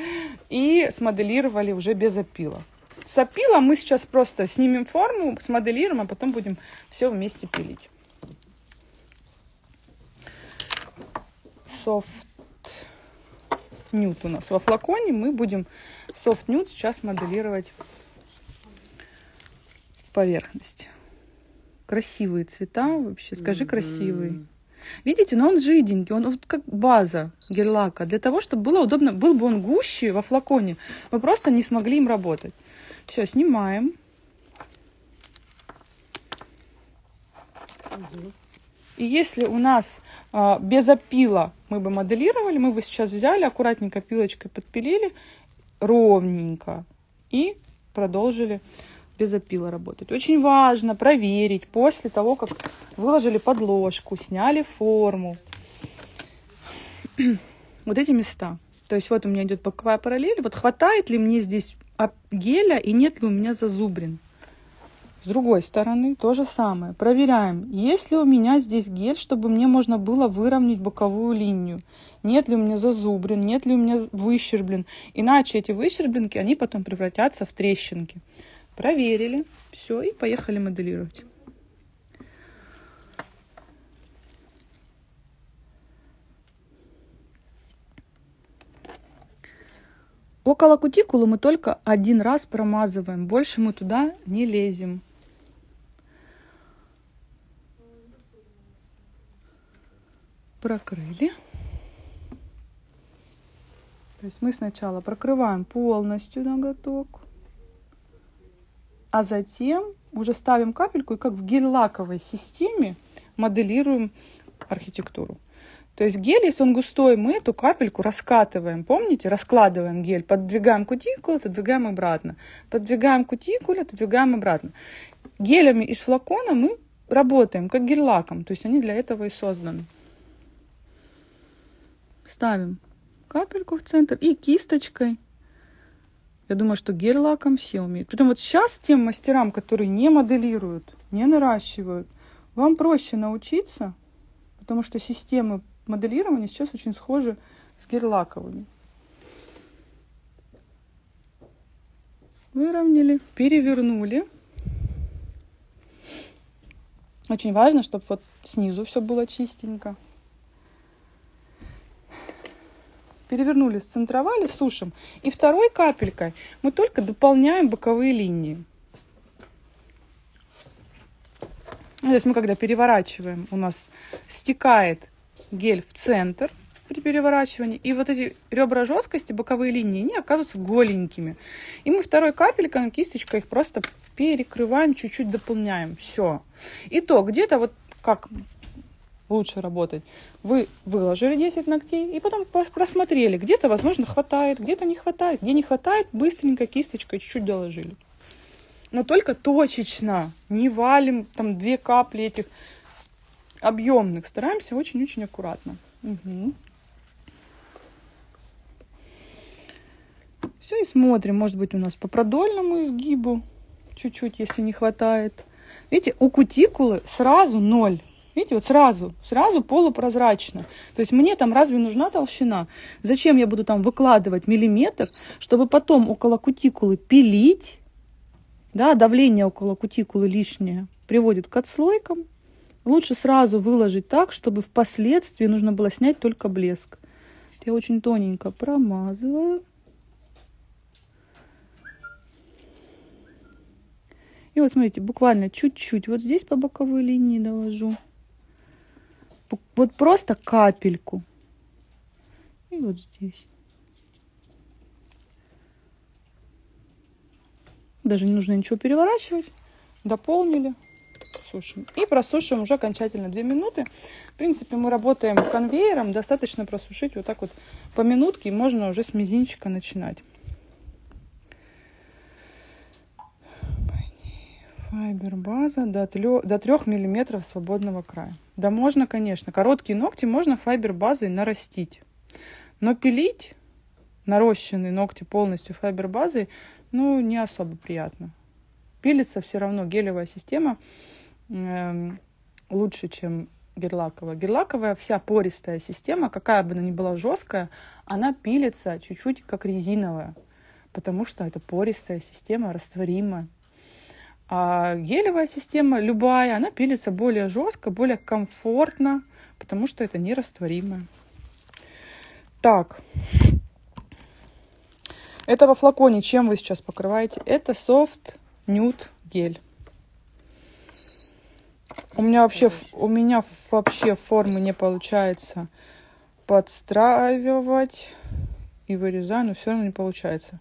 и смоделировали уже без опила. С опилом мы сейчас просто снимем форму, смоделируем, а потом будем все вместе пилить. Soft Nude у нас во флаконе. Мы будем Soft Nude сейчас моделировать поверхность. Красивые цвета вообще, скажи, красивый. Видите, но он жиденький, он как база гель-лака. Для того, чтобы было удобно, был бы он гуще во флаконе, мы просто не смогли им работать. Все, снимаем. И если у нас без опила мы бы моделировали, мы бы сейчас взяли, аккуратненько пилочкой подпилили, ровненько, и продолжили без опила работать. Очень важно проверить после того, как выложили подложку, сняли форму. Эти места. То есть у меня идет боковая параллель. Хватает ли мне здесь геля и нет ли у меня зазубрин. С другой стороны то же самое. Проверяем, есть ли у меня здесь гель, чтобы мне можно было выровнять боковую линию. Нет ли у меня зазубрин, нет ли у меня выщерблен. Иначе эти выщербленки, они потом превратятся в трещинки. Проверили. Все, и поехали моделировать. Около кутикулы мы только один раз промазываем, больше мы туда не лезем. Прокрыли. То есть мы сначала прокрываем полностью ноготок, а затем уже ставим капельку и как в гель-лаковой системе моделируем архитектуру. То есть гель, если он густой, мы эту капельку раскатываем, помните, раскладываем гель, поддвигаем кутикулу, отодвигаем обратно, поддвигаем кутикулу, отодвигаем обратно. Гелями из флакона мы работаем, как гель-лаком, то есть они для этого и созданы. Ставим капельку в центр и кисточкой. Я думаю, что гель-лаком все умеют. Притом вот сейчас тем мастерам, которые не моделируют, не наращивают, вам проще научиться, потому что системы моделирование сейчас очень схоже с гель-лаковыми. Выровняли, перевернули. Очень важно, чтобы вот снизу все было чистенько. Перевернули, сцентровали, сушим. И второй капелькой мы только дополняем боковые линии. То есть мы когда переворачиваем, у нас стекает гель в центр при переворачивании. И вот эти ребра жесткости, боковые линии, они оказываются голенькими. И мы второй капелькой, кисточкой их просто перекрываем, чуть-чуть дополняем. Все. И то где-то вот как лучше работать. Вы выложили 10 ногтей и потом просмотрели. Где-то, возможно, хватает, где-то не хватает. Где не хватает, быстренько кисточкой чуть-чуть доложили. Но только точечно. Не валим там 2 капли этих объемных, стараемся очень-очень аккуратно. Угу. Все, и смотрим, может быть, у нас по продольному изгибу чуть-чуть, если не хватает. Видите, у кутикулы сразу 0. Видите, вот сразу полупрозрачно. То есть мне там разве нужна толщина? Зачем я буду там выкладывать миллиметр, чтобы потом около кутикулы пилить? Да, давление около кутикулы лишнее приводит к отслойкам. Лучше сразу выложить так, чтобы впоследствии нужно было снять только блеск. Я очень тоненько промазываю. И вот смотрите, буквально чуть-чуть вот здесь по боковой линии доложу. Вот просто капельку. И вот здесь. Даже не нужно ничего переворачивать. Дополнили. Сушим. И просушиваем уже окончательно 2 минуты. В принципе, мы работаем конвейером. Достаточно просушить вот так вот по минутке. И можно уже с мизинчика начинать. Файбербаза до 3 мм свободного края. Да можно, конечно. Короткие ногти можно файбербазой нарастить. Но пилить нарощенные ногти полностью файбербазой, ну, не особо приятно. Пилится все равно гелевая система лучше, чем гель-лаковая. Гель-лаковая вся пористая система, какая бы она ни была жесткая, она пилится чуть-чуть как резиновая, потому что это пористая система, растворимая. А гелевая система любая, она пилится более жестко, более комфортно, потому что это нерастворимая. Так, это во флаконе, чем вы сейчас покрываете? Это Soft Nude гель. У меня вообще формы не получается подстраивать и вырезать, но все равно не получается.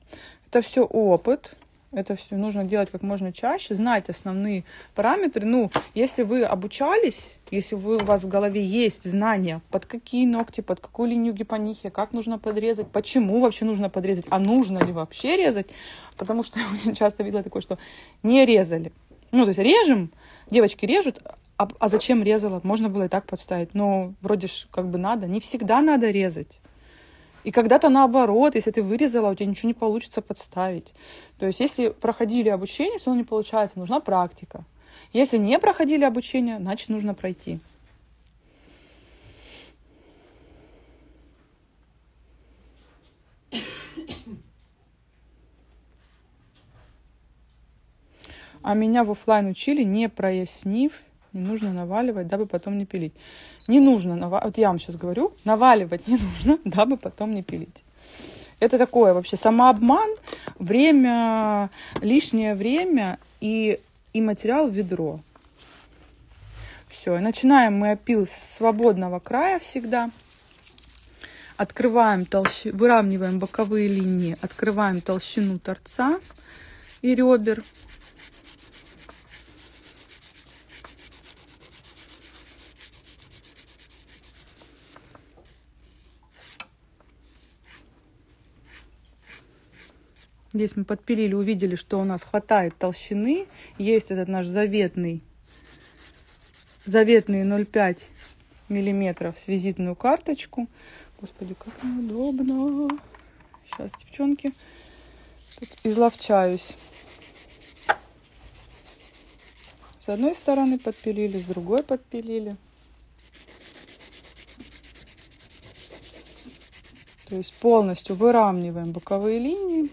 Это все опыт. Это все нужно делать как можно чаще, знать основные параметры. Ну, если вы обучались, если у вас в голове есть знания, под какие ногти, под какую линию гипонихи, как нужно подрезать, почему вообще нужно подрезать, а нужно ли вообще резать, потому что я очень часто видела такое, что не резали. Ну, то есть режем, девочки режут, а зачем резала? Можно было и так подставить, но вроде же как бы надо. Не всегда надо резать. И когда-то наоборот, если ты вырезала, у тебя ничего не получится подставить. То есть если проходили обучение, все равно не получается, нужна практика. Если не проходили обучение, значит нужно пройти. А меня в офлайн учили, не прояснив. Не нужно наваливать, дабы потом не пилить. Не нужно наваливать, вот я вам сейчас говорю, наваливать не нужно, дабы потом не пилить. Это такое вообще самообман, время, лишнее время и материал в ведро. Все, начинаем мы опил с свободного края всегда. Открываем толщину, выравниваем боковые линии, открываем толщину торца и ребер. Здесь мы подпилили, увидели, что у нас хватает толщины. Есть этот наш заветные 0,5 миллиметров с визитную карточку. Господи, как неудобно. Сейчас, девчонки, тут изловчаюсь. С одной стороны подпилили, с другой подпилили. То есть полностью выравниваем боковые линии.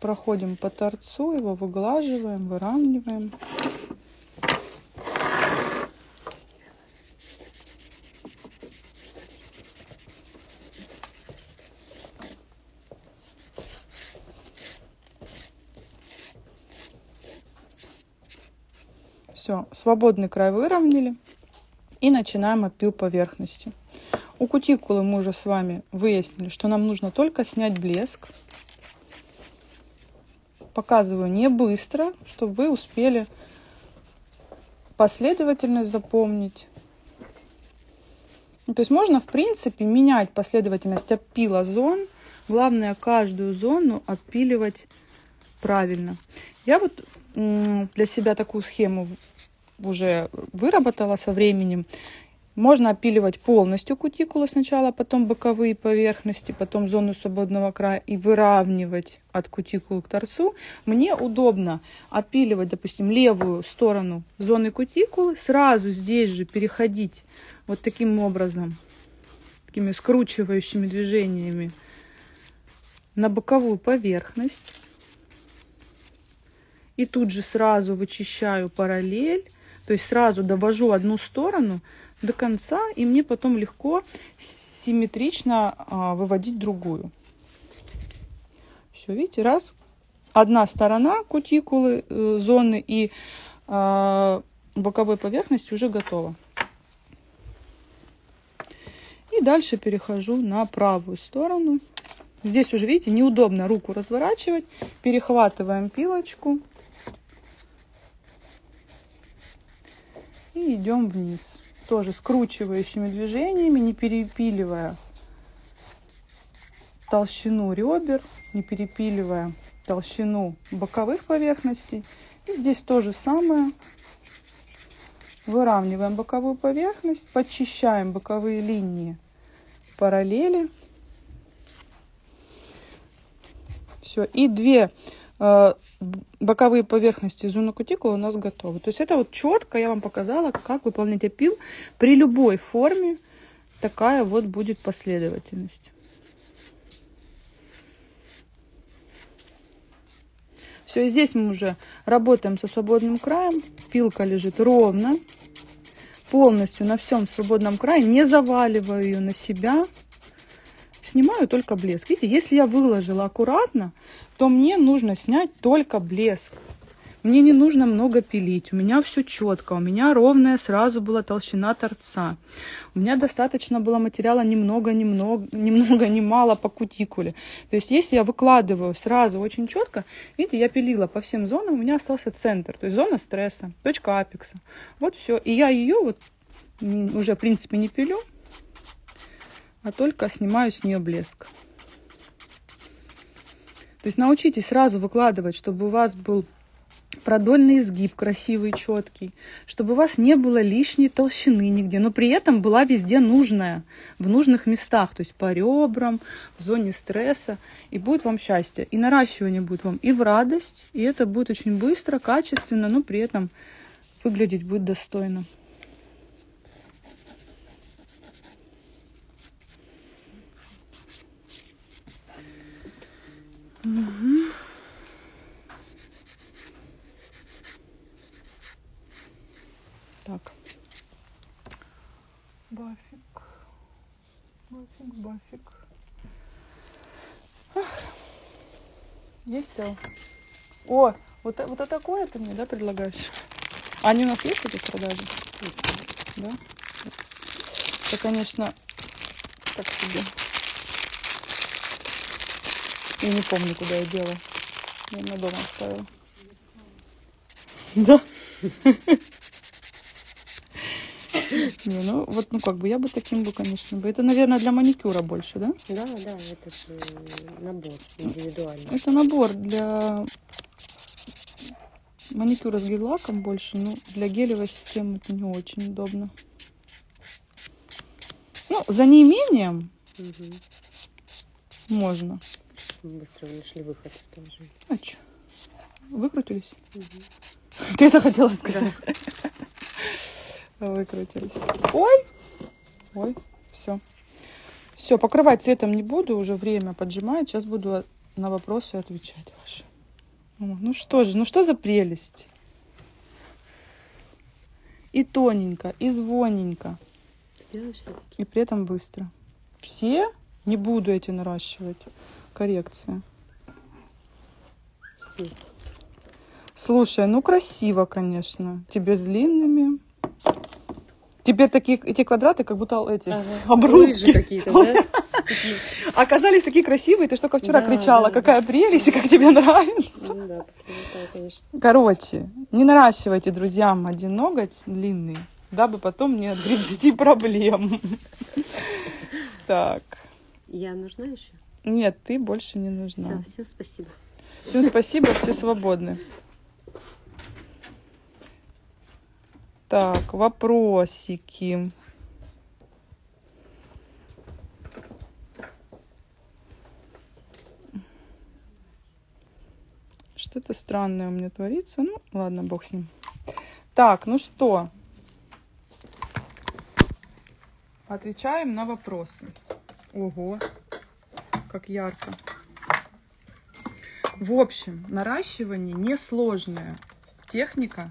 Проходим по торцу, его выглаживаем, выравниваем. Все, свободный край выровняли. И начинаем опил поверхности. У кутикулы мы уже с вами выяснили, что нам нужно только снять блеск. Показываю не быстро, чтобы вы успели последовательность запомнить. То есть можно, в принципе, менять последовательность опила зон. Главное, каждую зону опиливать правильно. Я вот для себя такую схему уже выработала со временем. Можно опиливать полностью кутикулу сначала, потом боковые поверхности, потом зону свободного края и выравнивать от кутикулы к торцу. Мне удобно опиливать, допустим, левую сторону зоны кутикулы, сразу здесь же переходить вот таким образом, такими скручивающими движениями на боковую поверхность. И тут же сразу вычищаю параллель, то есть сразу довожу одну сторону до конца, и мне потом легко симметрично выводить другую. Все, видите, раз. Одна сторона кутикулы, зоны и боковой поверхности уже готова. И дальше перехожу на правую сторону. Здесь уже, видите, неудобно руку разворачивать. Перехватываем пилочку. И идем вниз. Тоже скручивающими движениями, не перепиливая толщину ребер, не перепиливая толщину боковых поверхностей. И здесь то же самое. Выравниваем боковую поверхность, подчищаем боковые линии параллели. Все. И две боковые поверхности зоны кутикулы у нас готовы. То есть это вот четко я вам показала, как выполнять опил. При любой форме такая вот будет последовательность. Все, здесь мы уже работаем со свободным краем. Пилка лежит ровно, полностью на всем свободном крае. Не заваливаю ее на себя. Снимаю только блеск. Видите, если я выложила аккуратно, то мне нужно снять только блеск. Мне не нужно много пилить. У меня все четко. У меня ровная сразу была толщина торца. У меня достаточно было материала немного, ни мало по кутикуле. То есть, если я выкладываю сразу очень четко, видите, я пилила по всем зонам, у меня остался центр. То есть, зона стресса, точка апекса. Вот все. И я ее вот уже, в принципе, не пилю, а только снимаю с нее блеск. То есть научитесь сразу выкладывать, чтобы у вас был продольный изгиб красивый, четкий, чтобы у вас не было лишней толщины нигде, но при этом была везде нужная, в нужных местах, то есть по ребрам, в зоне стресса, и будет вам счастье. И наращивание будет вам и в радость, и это будет очень быстро, качественно, но при этом выглядеть будет достойно. Угу. Так. Бафик. Бафик, бафик. Есть все. О, вот такое ты мне, да, предлагаешь? Они у нас есть эти продажи? Да? Это, конечно, так себе. Я не помню, куда я делала. Я на дома оставила. Да? Не, ну вот, ну как бы, я бы таким бы, конечно, бы. Это, наверное, для маникюра больше, да? Да, да, это набор индивидуальный. Это набор для маникюра с гель-лаком больше, но для гелевой системы это не очень удобно. Ну, за неимением можно. Быстро нашли выход из положения. А что? Выкрутились? Угу. Ты это хотела сказать? Да. Выкрутились. Ой! Ой, все. Все, покрывать цветом не буду, уже время поджимает. Сейчас буду на вопросы отвечать ваши. Ну что же, ну что за прелесть? И тоненько, и звоненько. И при этом быстро. Все? Не буду эти наращивать. Коррекция. Слушай, ну красиво, конечно. Тебе с длинными. Теперь такие, эти квадраты, как будто эти обрубки какие-то, да? Оказались такие красивые. Ты что, как вчера кричала, какая прелесть, и как тебе нравится. Ну, да, посмотрела, конечно. Короче, не наращивайте, друзьям, один ноготь длинный, дабы потом не отгребсти проблем. Так. Я нужна еще? Нет, ты больше не нужна. Все, всем спасибо. Всем спасибо, все свободны. Так, вопросики. Что-то странное у меня творится. Ну, ладно, бог с ним. Так, ну что? Отвечаем на вопросы. Ого, как ярко. В общем, наращивание несложная техника.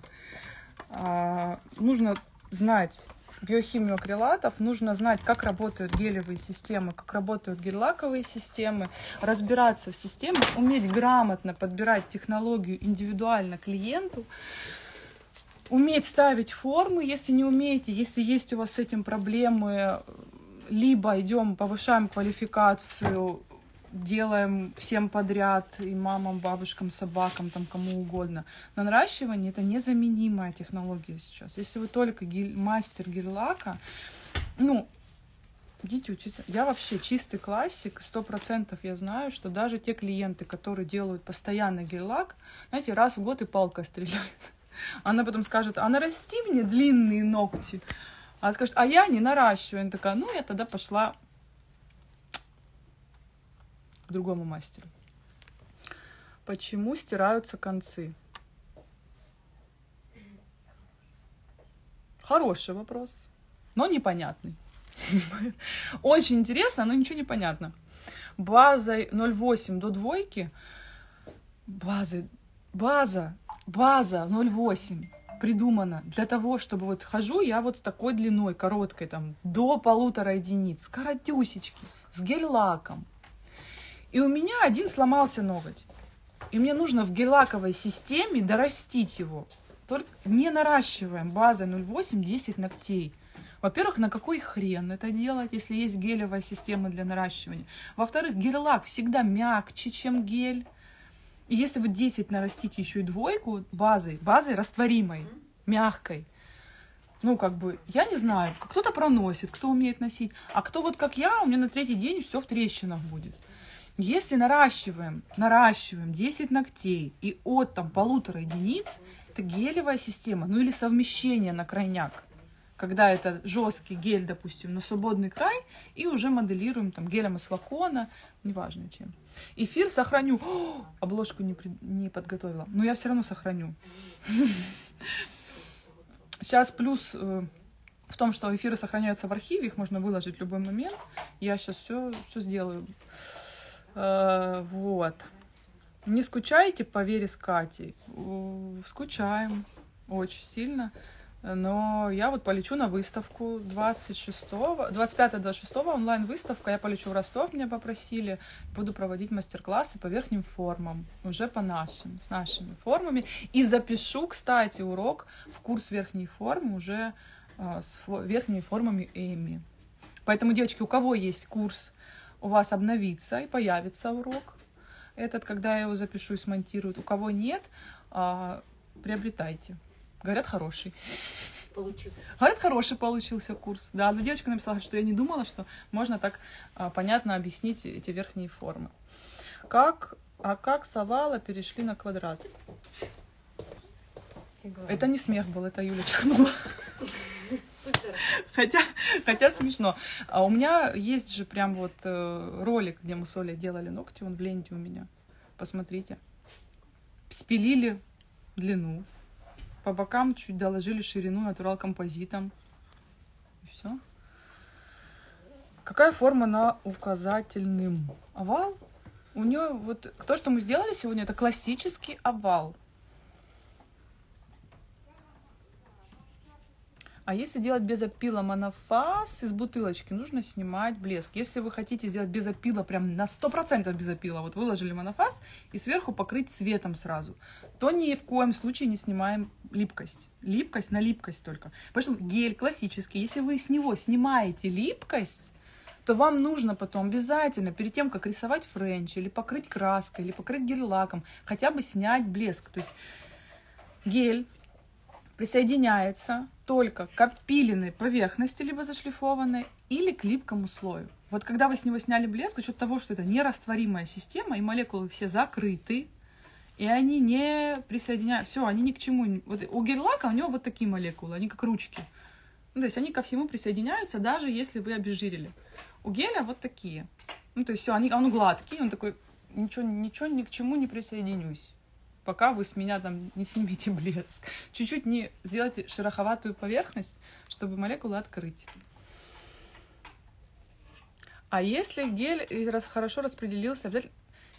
Нужно знать биохимию акрилатов, нужно знать, как работают гелевые системы, как работают гель-лаковые системы, разбираться в системах, уметь грамотно подбирать технологию индивидуально клиенту, уметь ставить формы, если не умеете, если есть у вас с этим проблемы, либо идем, повышаем квалификацию, делаем всем подряд, и мамам, бабушкам, собакам, там кому угодно. Но наращивание — это незаменимая технология сейчас. Если вы только мастер гель-лака, ну, идите учиться. Я вообще чистый классик, 100% я знаю, что даже те клиенты, которые делают постоянно гель-лак, знаете, раз в год и палка стреляет. Она потом скажет: а нарасти мне длинные ногти. Она скажет: а я не наращиваю. Она такая: ну, я тогда пошла к другому мастеру. Почему стираются концы? Хороший вопрос, но непонятный. Очень интересно, но ничего не понятно. Базой 0,8 до двойки, база 0,8 придумана для того, чтобы вот хожу я вот с такой длиной, короткой, там, до 1,5 единиц, коротюсечки, с гель-лаком. И у меня один сломался ноготь. И мне нужно в гель-лаковой системе дорастить его. Только не наращиваем базой 0,8 10 ногтей. Во-первых, на какой хрен это делать, если есть гелевая система для наращивания? Во-вторых, гель-лак всегда мягче, чем гель. И если вы 10 нарастите еще и двойку базой растворимой, мягкой, ну, как бы, я не знаю, кто-то проносит, кто умеет носить, а кто вот как я, у меня на 3-й день все в трещинах будет. Если наращиваем 10 ногтей и от там 1,5 единиц, это гелевая система, ну или совмещение на крайняк, когда это жесткий гель, допустим, на свободный край, и уже моделируем там гелем из флакона, неважно чем. Эфир сохраню. О, обложку не подготовила, но я все равно сохраню. Сейчас плюс в том, что эфиры сохраняются в архиве, их можно выложить в любой момент. Я сейчас все сделаю. Вот. Не скучаете по Вере с Катей? Скучаем очень сильно. Но я вот полечу на выставку 25-26 онлайн-выставка. Я полечу в Ростов, меня попросили. Буду проводить мастер-классы по верхним формам. Уже по нашим, с нашими формами. И запишу, кстати, урок в курс верхней формы уже с верхними формами EMI. Поэтому, девочки, у кого есть курс, у вас обновится и появится урок. Этот, когда я его запишу и смонтирую. У кого нет, приобретайте. Говорят, хороший. Получился. Говорят, хороший получился курс. Да, одна девочка написала, что я не думала, что можно так понятно объяснить эти верхние формы. Как с овала перешли на квадрат? Сигар. Это не смех был, это Юля чихнула. Хотя смешно. А у меня есть же прям вот ролик, где мы с Олей делали ногти, он в ленте у меня. Посмотрите. Спилили длину. По бокам чуть доложили ширину натурал композитом. И все. Какая форма на указательном? Овал. У нее вот то, что мы сделали сегодня, это классический овал. А если делать без опила монофаз из бутылочки, нужно снимать блеск. Если вы хотите сделать без опила, прям на 100% без опила, вот выложили монофаз и сверху покрыть цветом сразу, то ни в коем случае не снимаем липкость. Липкость на липкость только. Потому что гель классический, если вы с него снимаете липкость, то вам нужно потом обязательно, перед тем, как рисовать френч, или покрыть краской, или покрыть гель-лаком, хотя бы снять блеск. То есть гель присоединяется только к опиленной поверхности, либо зашлифованной, или к липкому слою. Вот когда вы с него сняли блеск, за счет того, что это нерастворимая система, и молекулы все закрыты, и они не присоединяются, все, они ни к чему. Вот у гель-лака у него вот такие молекулы, они как ручки. Ну, то есть они ко всему присоединяются, даже если вы обезжирили. У геля вот такие. Ну, то есть все, он гладкий, он такой, ничего ни к чему не присоединюсь. Пока вы с меня там не снимите блеск. Чуть-чуть не сделайте шероховатую поверхность, чтобы молекулы открыть. А если гель хорошо распределился, обязательно...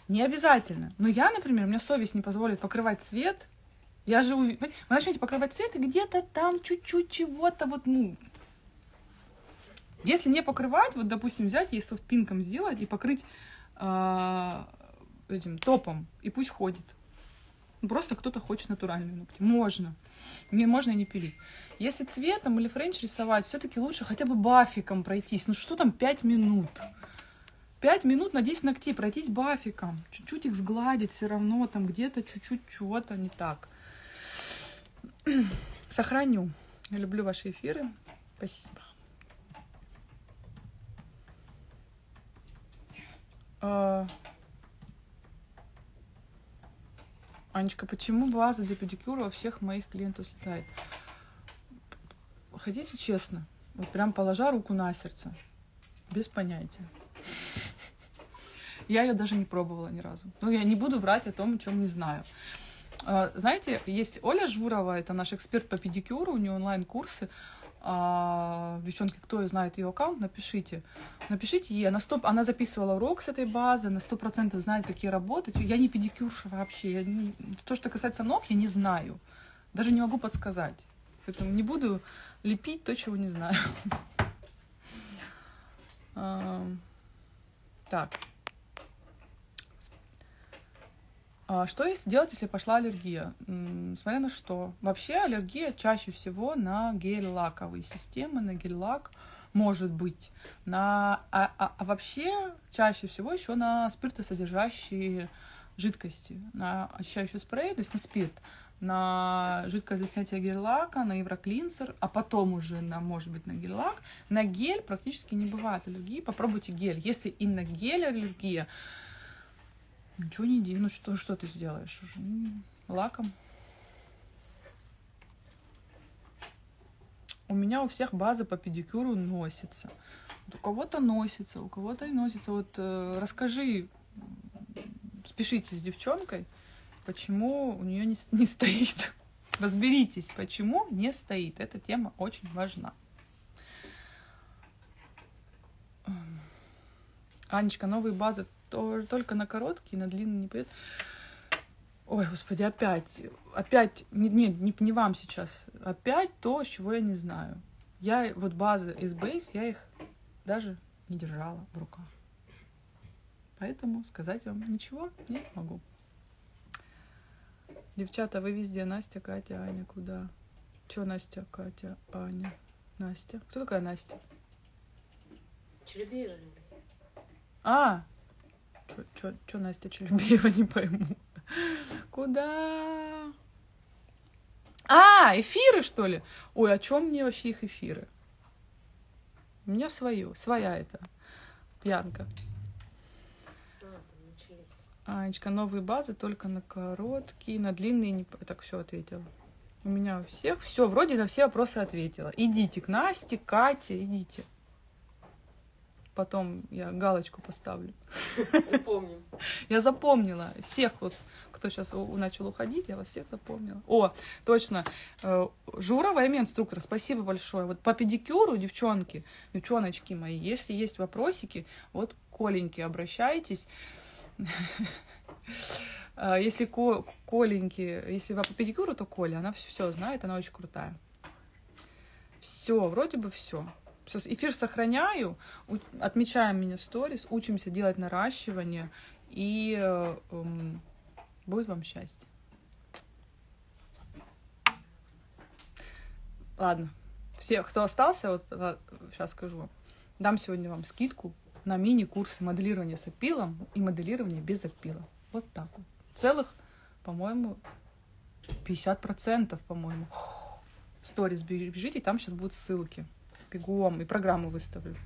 Не обязательно. Но я, например, у меня совесть не позволит покрывать цвет. Я же... Вы начнете покрывать цвет, и где-то там чуть-чуть чего-то вот, ну... Если не покрывать, вот, допустим, взять и софт пинком сделать, и покрыть этим топом, и пусть ходит. Просто кто-то хочет натуральные ногти. Можно. Можно и не пилить. Если цветом или френч рисовать, все-таки лучше хотя бы бафиком пройтись. Ну что там 5 минут? 5 минут на 10 ногтей пройтись бафиком. Чуть-чуть их сгладить все равно. Там где-то чуть-чуть чего-то не так. Сохраню. Я люблю ваши эфиры. Спасибо. Анечка, почему база для педикюра у всех моих клиентов слетает? Хотите честно? Вот прям положа руку на сердце. Без понятия. Я ее даже не пробовала ни разу. Но я не буду врать о том, о чем не знаю. Знаете, есть Оля Журова, это наш эксперт по педикюру, у нее онлайн-курсы. Девчонки, кто знает ее аккаунт, напишите. Напишите ей. Она записывала урок с этой базы, на 100% знает, какие работы. Я не педикюрша вообще. То, что касается ног, я не знаю. Даже не могу подсказать. Поэтому не буду лепить то, чего не знаю. Так. Что делать, если пошла аллергия? Смотря на что. Вообще аллергия чаще всего на гель-лаковые системы, на гель-лак, может быть. Вообще чаще всего еще на спиртосодержащие жидкости, на очищающий спрей, то есть на спирт, на жидкость для снятия гель-лака, на евроклинсер, а потом уже, может быть, на гель-лак. На гель практически не бывает аллергии. Попробуйте гель. Если и на гель аллергия, ничего не делай. Ну что ты сделаешь уже? Лаком. У меня у всех база по педикюру носится. Вот у кого-то носится, у кого-то и носится. Вот расскажи, спешите с девчонкой, почему у нее не стоит. Разберитесь, почему не стоит. Эта тема очень важна. Анечка, новые базы только на короткие, на длинные не пойдет. Ой, господи, опять. Опять, не вам сейчас. Опять то, чего я не знаю. Я вот базы S-Base, я их даже не держала в руках. Поэтому сказать вам ничего не могу. Девчата, вы везде. Настя, Катя, Аня, куда? Чё Настя, Катя, Аня, Настя? Кто такая Настя? Челебеева. А! Чё Настя Челебеева, не пойму. Куда? А, эфиры, что ли? Ой, о чем мне вообще их эфиры? У меня своя это пьянка. Анечка, новые базы только на короткие, на длинные не... Так, все ответила. У меня у всех все, вроде на все вопросы ответила. Идите к Насте, Кате, идите. Потом я галочку поставлю. Запомним. Я запомнила всех, вот, кто сейчас начал уходить, я вас всех запомнила. О, точно. Журова, инструктор, спасибо большое. Вот по педикюру, девчоночки мои, если есть вопросики, вот к Коленьке обращайтесь. Если Коленьке, если по педикюру, то Коля, она все знает, она очень крутая. Все, вроде бы все. Эфир сохраняю, отмечаем меня в сторис, учимся делать наращивание, и будет вам счастье. Ладно, все, кто остался, вот сейчас скажу вам. Дам сегодня вам скидку на мини-курсы моделирования с опилом и моделирования без опила. Вот так вот. Целых, по-моему, 50%, по-моему. В сторис бежите, там сейчас будут ссылки. Бегом, и программу выставлю.